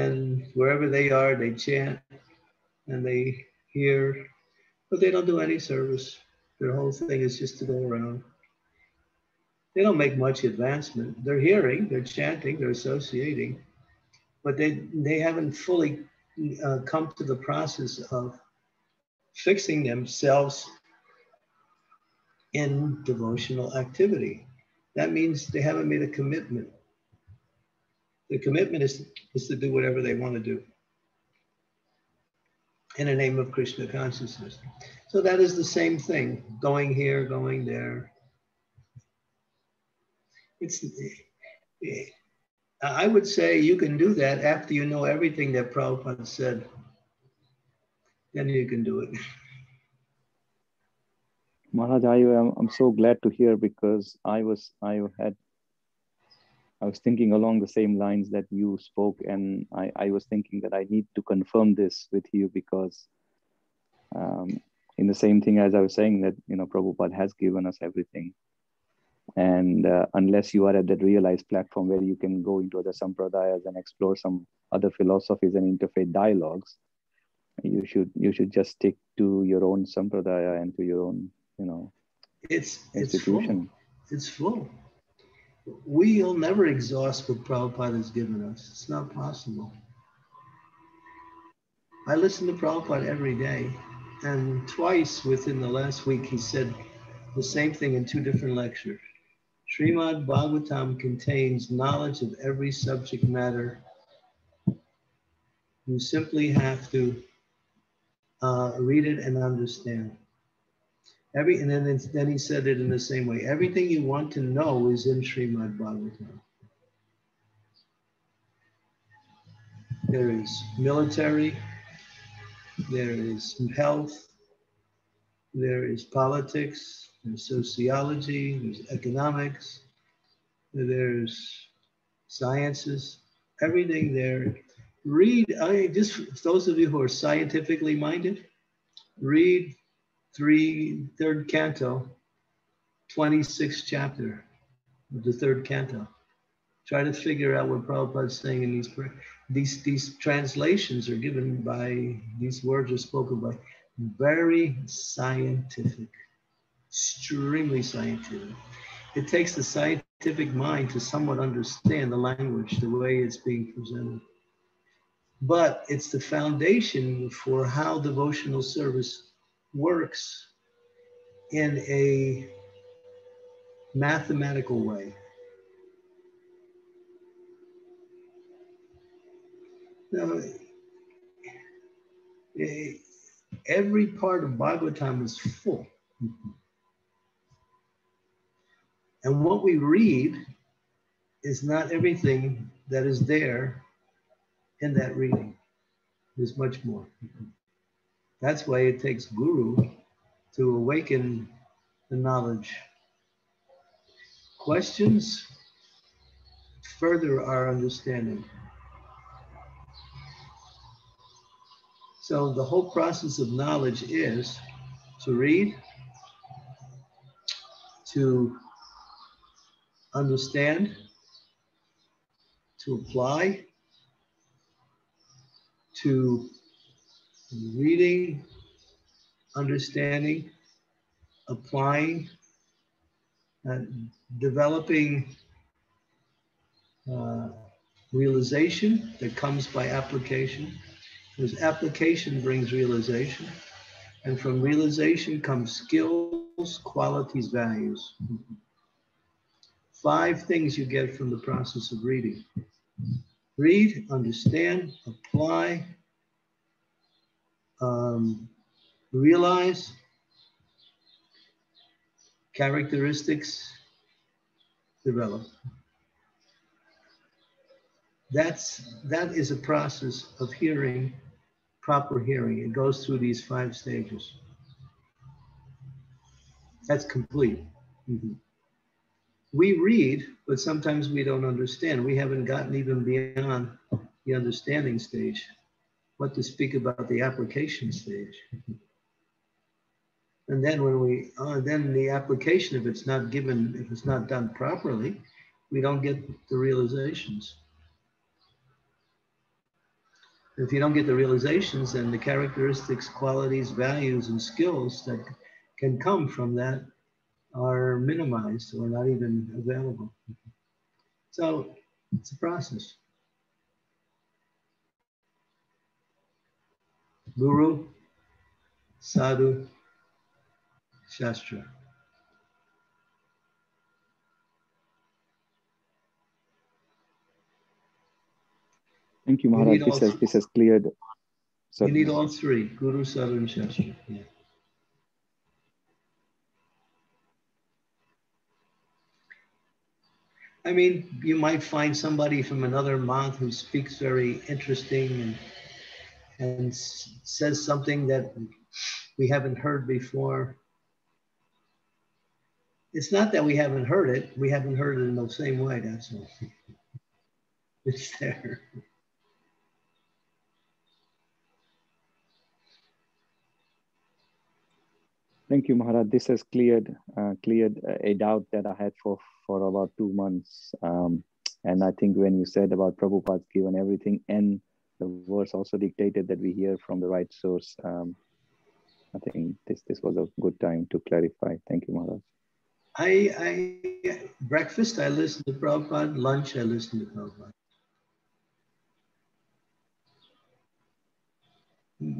and wherever they are, they chant and they hear, but they don't do any service. Their whole thing is just to go around. They don't make much advancement. They're hearing, they're chanting, they're associating, but they, they haven't fully uh, come to the process of fixing themselves in devotional activity. That means they haven't made a commitment. The commitment is, is to do whatever they want to do in the name of Krishna consciousness. So that is the same thing, going here, going there. It's, I would say you can do that after you know everything that Prabhupada said. Then you can do it. Maharaj, I am, I'm so glad to hear, because I was, I had, I was thinking along the same lines that you spoke, and I, I was thinking that I need to confirm this with you, because um, in the same thing as I was saying that, you know, Prabhupada has given us everything. And uh, unless you are at that realized platform where you can go into other sampradayas and explore some other philosophies and interfaith dialogues, you should you should just stick to your own sampradaya and to your own, you know, it's, institution. It's full. It's full. We'll never exhaust what Prabhupada has given us. It's not possible. I listen to Prabhupada every day, and twice within the last week he said the same thing in two different lectures. Srimad Bhagavatam contains knowledge of every subject matter. You simply have to uh, read it and understand. Every, and then, then he said it in the same way. Everything you want to know is in Srimad Bhagavatam. There is military, there is health, there is politics, there's sociology, there's economics, there's sciences, everything there. Read, I just, those of you who are scientifically minded, read three, third canto, twenty-sixth chapter of the third canto. Try to figure out what Prabhupada's saying in these prayers. These, these translations are given by, these words are spoken by, very scientific, extremely scientific. It takes the scientific mind to somewhat understand the language, the way it's being presented. But it's the foundation for how devotional service works in a mathematical way. Now, it, every part of Bhagavatam is full. Mm-hmm. And what we read is not everything that is there in that reading. There's much more. Mm-hmm. That's why it takes Guru to awaken the knowledge. Questions further our understanding. So the whole process of knowledge is to read, to understand, to apply, to reading, understanding, applying, and developing uh, realization that comes by application. Because application brings realization, and from realization comes skills, qualities, values. Five things you get from the process of reading. Read, understand, apply, um, realize, characteristics, develop. That's, that is a process of hearing, proper hearing. It goes through these five stages. That's complete. Mm-hmm. We read, but sometimes we don't understand. We haven't gotten even beyond the understanding stage. What to speak about the application stage. And then when we, uh, then the application, if it's not given, if it's not done properly, we don't get the realizations. If you don't get the realizations, then the characteristics, qualities, values, and skills that can come from that are minimized or not even available. So it's a process. Guru, Sadhu, Shastra. Thank you, Maharaj. You this, has, this has cleared. So you need all three, Guru, Sadhu, and Shastra. Yeah. I mean, you might find somebody from another month who speaks very interesting and, and says something that we haven't heard before. It's not that we haven't heard it. We haven't heard it in the same way, that's all. It's there. Thank you, Maharaj. This has cleared uh, cleared a doubt that I had for, for about two months. Um, and I think when you said about Prabhupada's given everything, and the verse also dictated that we hear from the right source, um, I think this, this was a good time to clarify. Thank you, Maharaj. I, I breakfast, I listened to Prabhupada. Lunch, I listened to Prabhupada.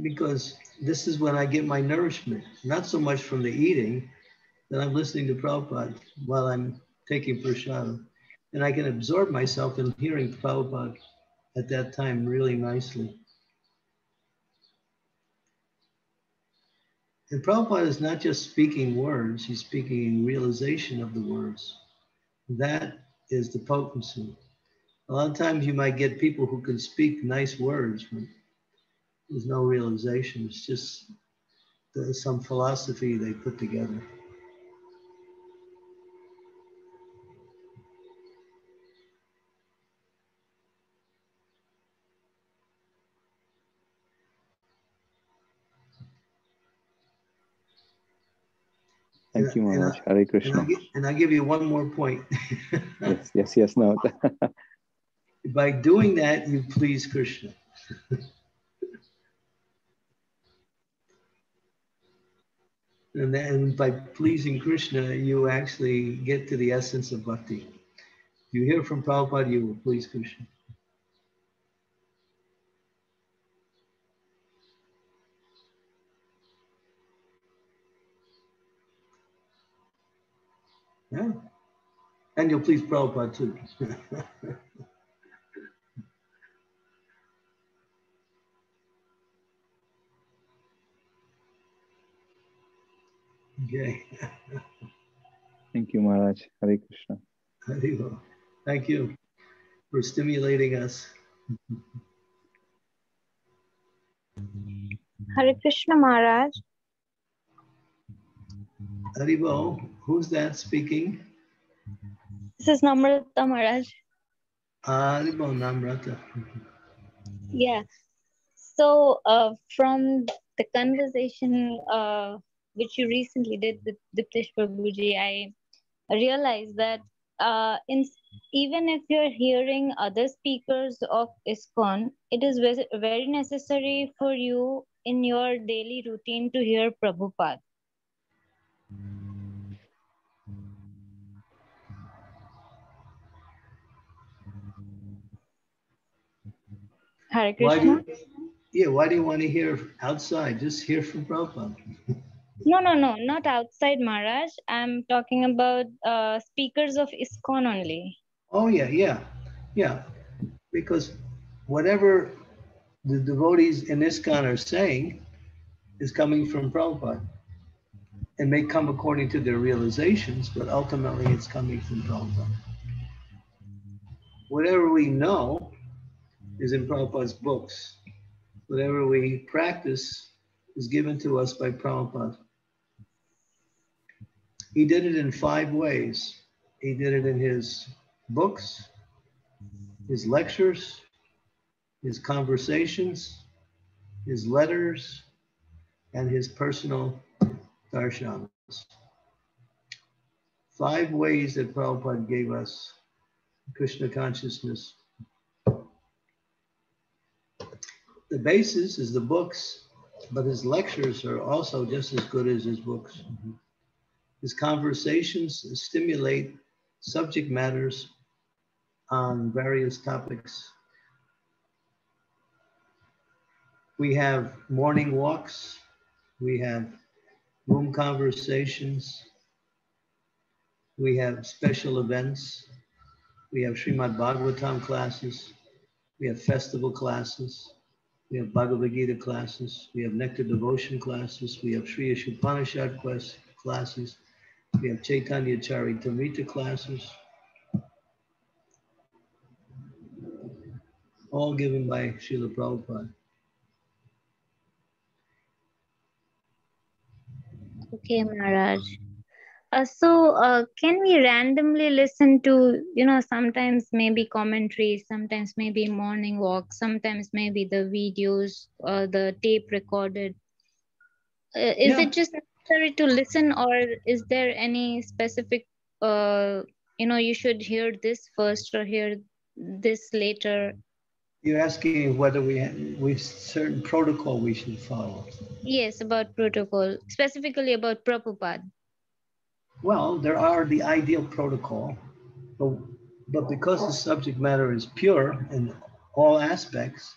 Because this is when I get my nourishment, not so much from the eating, that I'm listening to Prabhupada while I'm taking prashadam. And I can absorb myself in hearing Prabhupada at that time really nicely. And Prabhupada is not just speaking words, he's speaking in realization of the words. That is the potency. A lot of times you might get people who can speak nice words, but there's no realization. It's just some philosophy they put together. Thank you, Maharaj. Hare Krishna. And I'll, and I'll give you one more point. yes, yes, yes, no. By doing that, you please Krishna. And then by pleasing Krishna, you actually get to the essence of bhakti. You hear from Prabhupada, you will please Krishna. Yeah. And you'll please Prabhupada too. Okay. Thank you, Maharaj. Hare Krishna. Hare Krishna. Thank you for stimulating us. Hare Krishna, Maharaj. Haribo, who's that speaking? This is Namrata, Maharaj. Haribo, Namrata. Yeah. So, uh, from the conversation uh, which you recently did with Ditesh Prabhuji, I realized that uh, in, even if you're hearing other speakers of ISKCON, it is very necessary for you in your daily routine to hear Prabhupada. Hare Krishna. Why do you, yeah, why do you want to hear outside? Just hear from Prabhupada. No, no, no, not outside, Maharaj. I'm talking about uh, speakers of ISKCON only. Oh, yeah, yeah, yeah. Because whatever the devotees in ISKCON are saying is coming from Prabhupada. It may come according to their realizations, but ultimately it's coming from Prabhupada. Whatever we know is in Prabhupada's books. Whatever we practice is given to us by Prabhupada. He did it in five ways. He did it in his books, his lectures, his conversations, his letters, and his personal darshanas. Five ways that Prabhupada gave us Krishna consciousness. The basis is the books, but his lectures are also just as good as his books. Mm-hmm. His conversations stimulate subject matters on various topics. We have morning walks, we have room conversations, we have special events, we have Srimad Bhagavatam classes, we have festival classes, we have Bhagavad Gita classes, we have Nectar Devotion classes, we have Sri Upanishad classes, we have Chaitanya Charitamrita classes, all given by Srila Prabhupada. Okay, Maharaj. Uh, so, uh, can we randomly listen to, you know, sometimes maybe commentaries, sometimes maybe morning walk, sometimes maybe the videos or the tape recorded? Uh, is yeah. it just necessary to listen, or is there any specific, uh, you know, you should hear this first or hear this later? You're asking whether we have we, certain protocol we should follow. Yes, about protocol, specifically about Prabhupada. Well, there are the ideal protocol, but, but because the subject matter is pure in all aspects,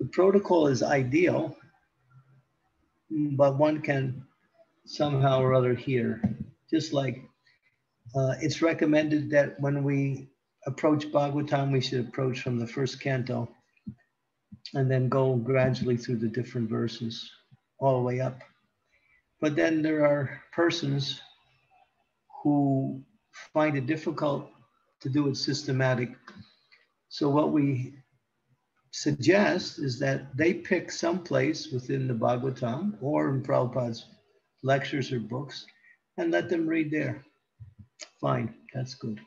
the protocol is ideal, but one can somehow or other hear. Just like uh, it's recommended that when we approach Bhagavatam, we should approach from the first canto and then go gradually through the different verses all the way up. But then there are persons who find it difficult to do it systematic. So what we suggest is that they pick some place within the Bhagavatam or in Prabhupada's lectures or books and let them read there. Fine, that's good.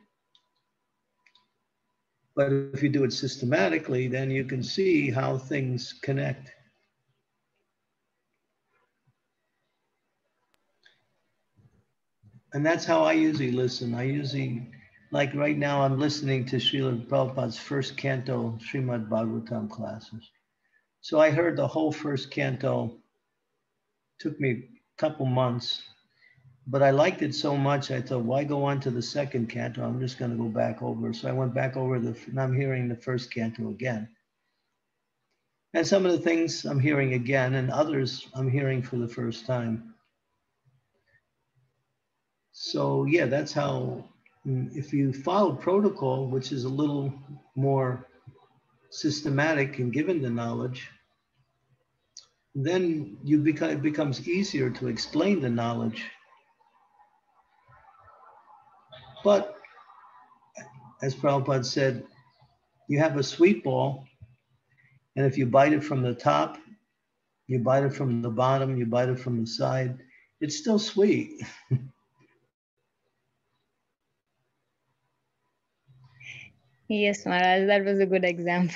But if you do it systematically, then you can see how things connect. And that's how I usually listen. I usually, like right now, I'm listening to Srila Prabhupada's first canto Srimad Bhagavatam classes. So I heard the whole first canto. Took me a couple months, but I liked it so much, I thought, why go on to the second canto? I'm just gonna go back over. So I went back over the, and I'm hearing the first canto again. And some of the things I'm hearing again and others I'm hearing for the first time. So yeah, that's how, if you follow protocol, which is a little more systematic and given the knowledge, then you become, it becomes easier to explain the knowledge. But as Prabhupada said, you have a sweet ball, and if you bite it from the top, you bite it from the bottom, you bite it from the side, it's still sweet. Yes, Maharaj, that was a good example.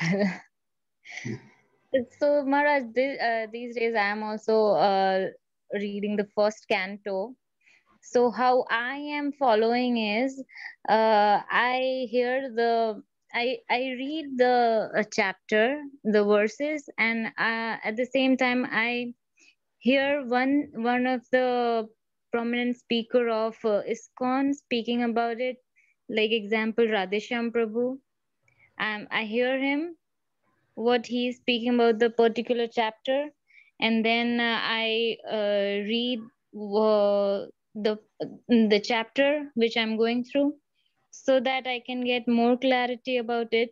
So, Maharaj, this, uh, these days I am also uh, reading the first canto. So how I am following is, uh, I hear the, I, I read the uh, chapter, the verses, and uh, at the same time I hear one, one of the prominent speaker of uh, ISKCON speaking about it. Like example, Radheshyam Prabhu. Um, I hear him, what he is speaking about the particular chapter. And then uh, I uh, read uh, the, the chapter which I'm going through so that I can get more clarity about it.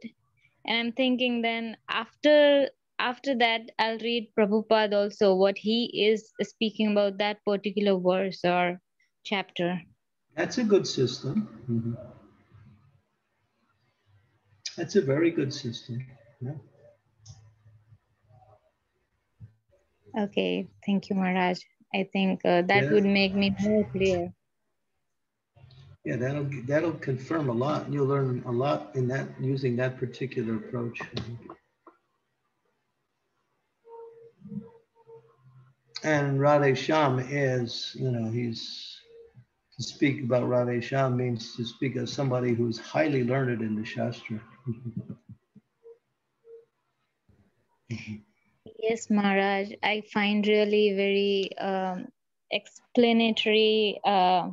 And I'm thinking then after, after that, I'll read Prabhupada also, what he is speaking about that particular verse or chapter. That's a good system. Mm-hmm. That's a very good system. Yeah. Okay, thank you, Maharaj. I think uh, that yeah. would make me more clear. Yeah, that'll that'll confirm a lot. You'll learn a lot in that using that particular approach. And Radheshyam is, you know, he's to speak about Radheshyam means to speak of somebody who's highly learned in the Shastra. Yes, Maharaj, I find really very um, explanatory uh,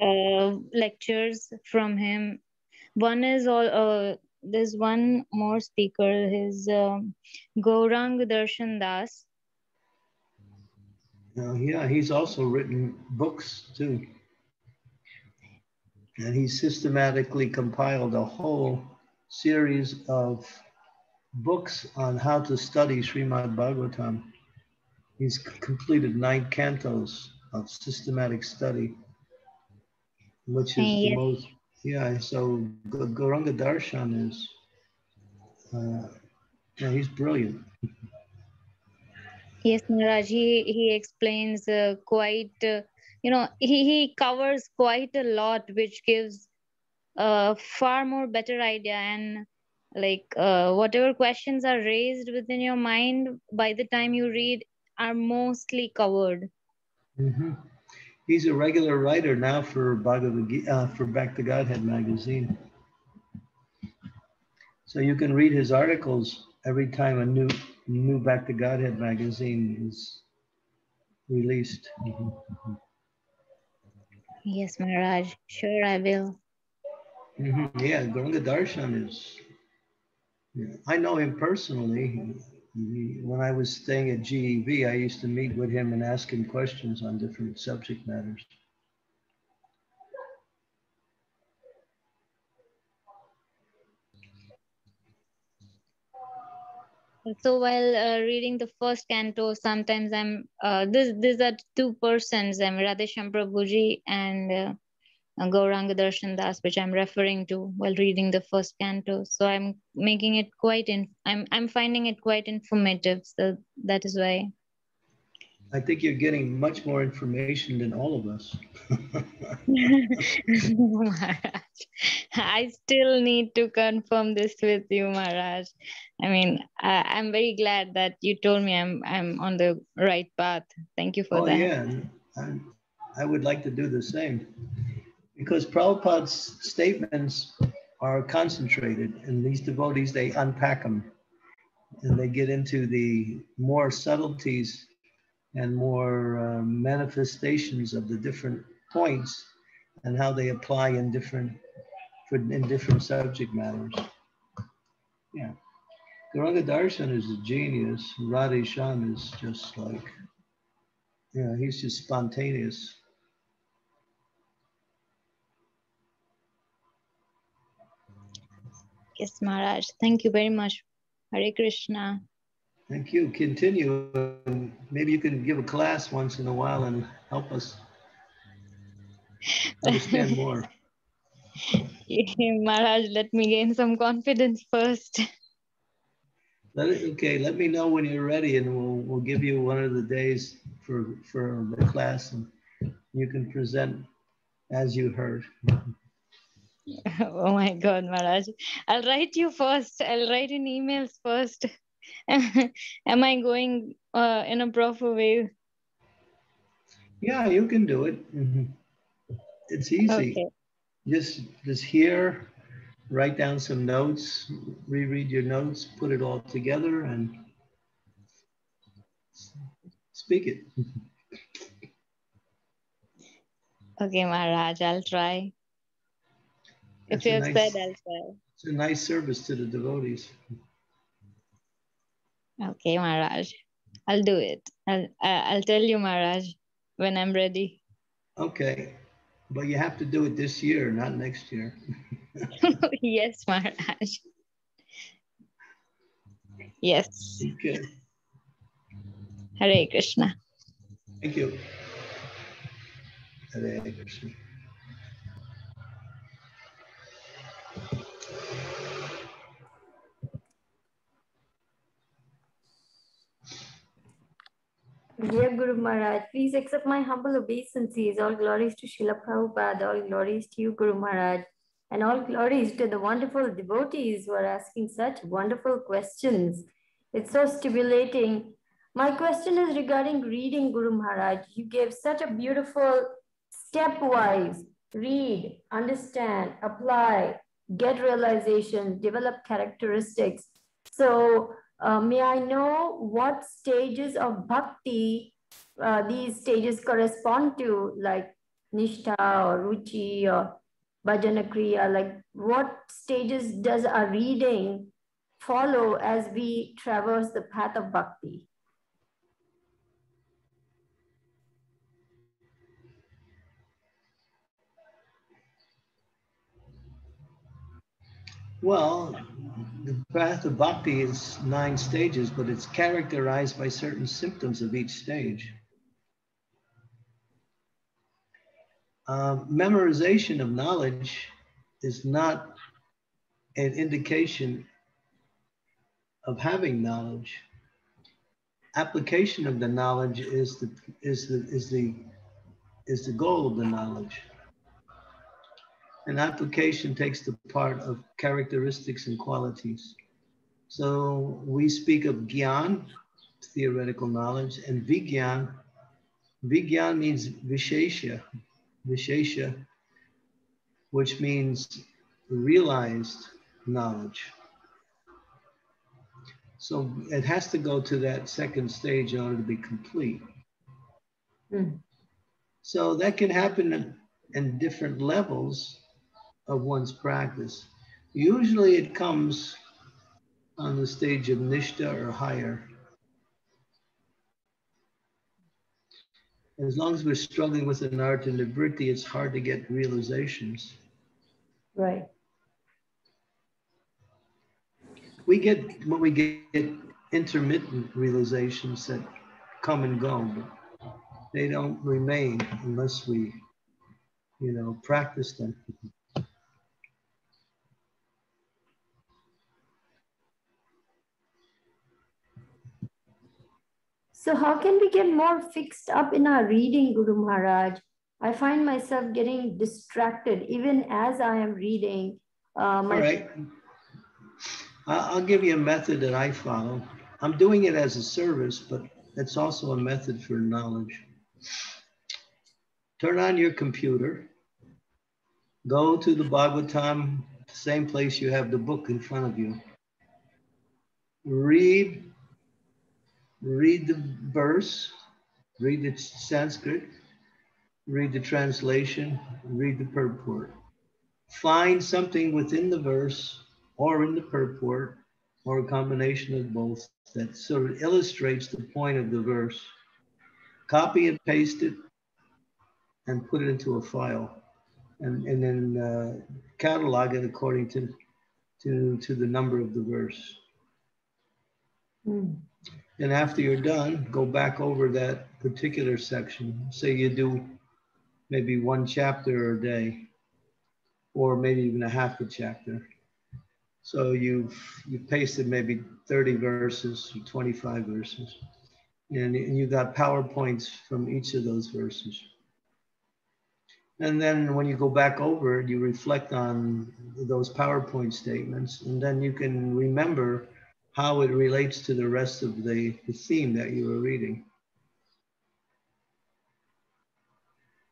uh, lectures from him. One is all, uh, there's one more speaker, his um, Gauranga Darshan Das. Uh, yeah, he's also written books too. And he systematically compiled a whole series of books on how to study Srimad Bhagavatam. He's completed nine cantos of systematic study, which is yes. the most, yeah, so Gauranga Darshan is, uh, yeah, he's brilliant. Yes, Maharaj, he, he explains uh, quite, uh, you know, he, he covers quite a lot, which gives a far more better idea. And like uh, whatever questions are raised within your mind by the time you read are mostly covered. Mm-hmm. He's a regular writer now for Bhagavad Gita, uh, for Back to Godhead magazine. So you can read his articles every time a new new Back to Godhead magazine is released. Mm-hmm. Yes, Maharaj. Sure, I will. Mm-hmm. Yeah, Gauranga Darshan is. Yeah. I know him personally. When I was staying at G E V, I used to meet with him and ask him questions on different subject matters. So while uh, reading the first canto, sometimes I'm, uh, this, these are two persons, I'm Radheshyam Prabhuji and uh, Gauranga Darshan Das, which I'm referring to while reading the first canto. So I'm making it quite, in, I'm, I'm finding it quite informative. So that is why. I think you're getting much more information than all of us. No, Maharaj. I still need to confirm this with you, Maharaj. I mean, I, I'm very glad that you told me I'm, I'm on the right path. Thank you for oh, that. Yeah, I'm, I would like to do the same. Because Prabhupada's statements are concentrated, and these devotees, they unpack them, and they get into the more subtleties and more uh, manifestations of the different points and how they apply in different for, in different subject matters. Yeah, Gauranga Darshan is a genius. Radheshyam is just like, yeah, he's just spontaneous. Yes, Maharaj. Thank you very much. Hare Krishna. Thank you. Continue. Maybe you can give a class once in a while and help us understand more. Maharaj, let me gain some confidence first. Let it, okay, let me know when you're ready and we'll, we'll give you one of the days for, for the class and you can present as you heard. Oh my God, Maharaj. I'll write you first. I'll write in emails first. Am I going uh, in a proper way? Yeah, you can do it. Mm-hmm. It's easy. Okay. Just, just hear, write down some notes, reread your notes, put it all together and speak it. Okay, Maharaj, I'll try. If you have said, I'll try. It's a nice service to the devotees. Okay, Maharaj. I'll do it. I'll, I'll tell you, Maharaj, when I'm ready. Okay. But you have to do it this year, not next year. Yes, Maharaj. Yes. Okay. Hare Krishna. Thank you. Hare Krishna. Dear Guru Maharaj, please accept my humble obeisances. All glories to Srila Prabhupada, all glories to you, Guru Maharaj, and all glories to the wonderful devotees who are asking such wonderful questions. It's so stimulating. My question is regarding reading, Guru Maharaj. You gave such a beautiful stepwise read, understand, apply, get realization, develop characteristics. So, Uh, may I know what stages of bhakti uh, these stages correspond to, like nishtha or ruchi or bhajana kriya? Like what stages does our reading follow as we traverse the path of bhakti? Well, the path of bhakti is nine stages, but it's characterized by certain symptoms of each stage. Uh, memorization of knowledge is not an indication of having knowledge. Application of the knowledge is the is the is the is the goal of the knowledge. And application takes the part of characteristics and qualities. So we speak of gyan, theoretical knowledge, and vigyan, Vigyan means Vishesha, Vishesha, which means realized knowledge. So it has to go to that second stage in order to be complete. Mm. So that can happen in different levels of one's practice. Usually it comes on the stage of Nishtha or higher. As long as we're struggling with an art and nivritti, it's hard to get realizations. Right. We get, when we get intermittent realizations that come and go, but they don't remain unless we, you know, practice them. So how can we get more fixed up in our reading, Guru Maharaj? I find myself getting distracted even as I am reading. Uh, my All right. I'll give you a method that I follow. I'm doing it as a service, but it's also a method for knowledge. Turn on your computer. Go to the Bhagavatam, same place you have the book in front of you. Read. Read the verse, read the Sanskrit, read the translation, read the purport. Find something within the verse or in the purport or a combination of both that sort of illustrates the point of the verse. Copy and paste it and put it into a file and, and then uh, catalog it according to, to, to the number of the verse. Mm. And after you're done, go back over that particular section. Say you do maybe one chapter a day, or maybe even a half a chapter. So you've, you've pasted maybe thirty verses, or twenty-five verses, and, and you got PowerPoints from each of those verses. And then when you go back over it, you reflect on those PowerPoint statements, and then you can remember how it relates to the rest of the, the theme that you were reading.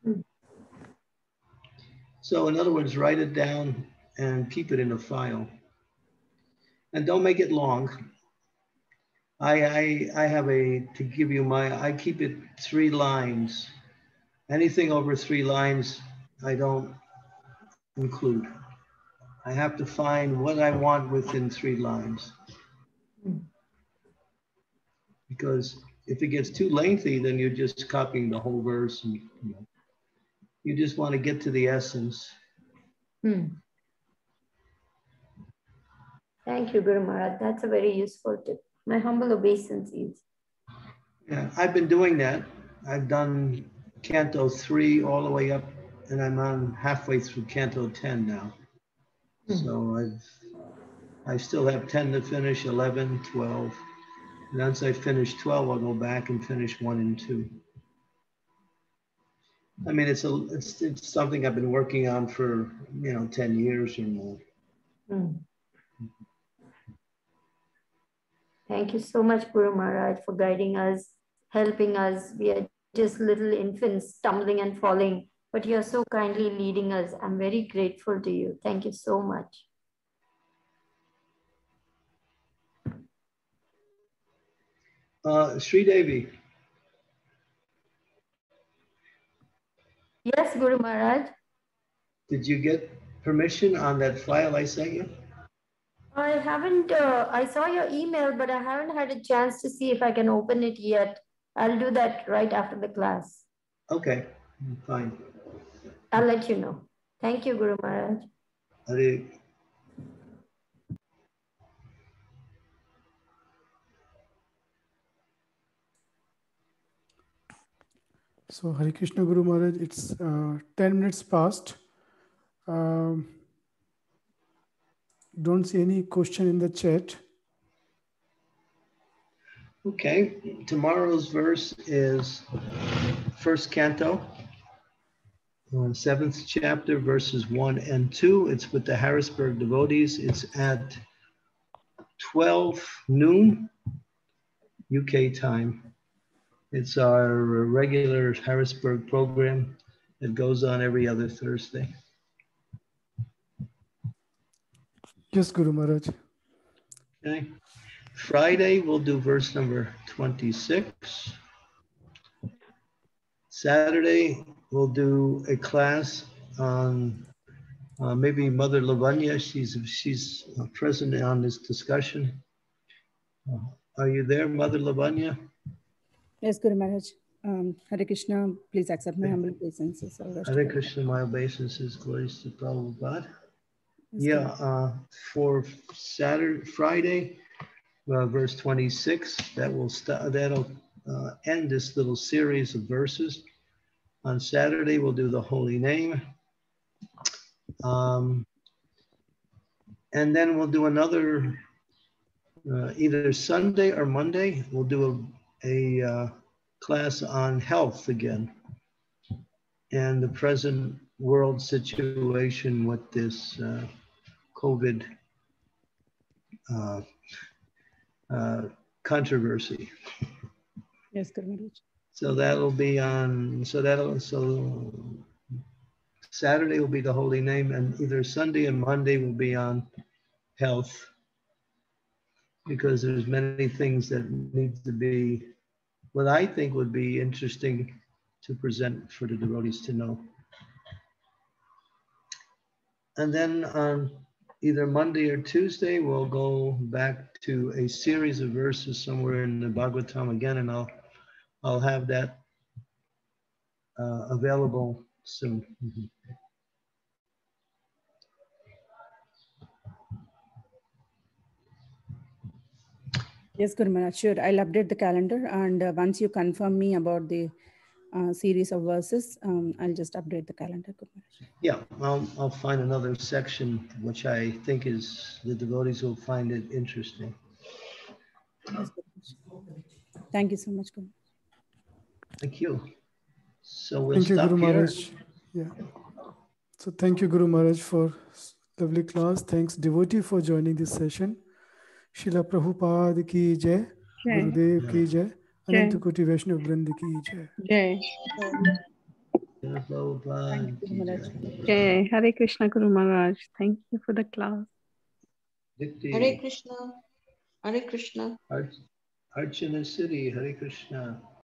Mm. So in other words, write it down and keep it in a file. And don't make it long. I, I, I have a, to give you my, I keep it three lines. Anything over three lines, I don't include. I have to find what I want within three lines. Because if it gets too lengthy, then you're just copying the whole verse, and you know, you just want to get to the essence. Hmm. Thank you, Guru Maharaj. That's a very useful tip. My humble obeisance is. Yeah, I've been doing that. I've done Canto three all the way up, and I'm on halfway through Canto ten now. Hmm. So I've. I still have ten to finish, eleven, twelve. And once I finish twelve, I'll go back and finish one and two. I mean, it's a it's, it's something I've been working on for, you know, ten years or more. Mm. Thank you so much, Guru Maharaj, for guiding us, helping us. We are just little infants stumbling and falling, but you are so kindly leading us. I'm very grateful to you. Thank you so much. Uh, Sri Devi. Yes, Guru Maharaj. Did you get permission on that file I sent you? I haven't, uh, I saw your email, but I haven't had a chance to see if I can open it yet. I'll do that right after the class. Okay, fine. I'll let you know. Thank you, Guru Maharaj. Hare. So, Hare Krishna Guru Maharaj, it's uh, ten minutes past. Um, don't see any question in the chat. Okay, tomorrow's verse is first Canto, seventh chapter, verses one and two. It's with the Harrisburg devotees. It's at twelve noon U K time. It's our regular Harrisburg program that goes on every other Thursday. Yes, Guru Maharaj. Okay. Friday, we'll do verse number twenty-six. Saturday, we'll do a class on uh, maybe Mother Lavanya. She's, she's present on this discussion. Are you there, Mother Lavanya? Yes, Guru Maharaj. Um, Hare Krishna, please accept my humble obeisances. Hare Krishna, my obeisances, glories to Prabhupada. Yeah, uh, for Saturday, Friday, uh, verse twenty-six, that will start, that'll uh, end this little series of verses. On Saturday, we'll do the holy name. Um, and then we'll do another, uh, either Sunday or Monday, we'll do a a uh, class on health again and the present world situation with this uh, COVID uh, uh, controversy. Yes, Guru Maharaj. So that'll be on, so that'll, so Saturday will be the holy name, and either Sunday and Monday will be on health, because there's many things that need to be, what I think would be interesting to present for the devotees to know. And then on either Monday or Tuesday, we'll go back to a series of verses somewhere in the Bhagavatam again, and I'll, I'll have that uh, available soon. Mm-hmm. Yes, Guru Maharaj, sure. I'll update the calendar, and uh, once you confirm me about the uh, series of verses, um, I'll just update the calendar, Guru Maharaj. Yeah, I'll, I'll find another section which I think is, the devotees will find it interesting. Yes, thank you so much, Guru. Thank you. So we'll thank stop you, Guru Maharaj. Yeah. So thank you, Guru Maharaj, for lovely class. Thanks, devotee, for joining this session. Srila Prabhupada ki jai, Gurudev ki jai, Anantakoti Vaishnav Vrind ki jai. Jai. Jai. Hare Krishna, Guru Maharaj. Thank you for the class. Hare Krishna. Hare Krishna. Archana City, Hare Krishna.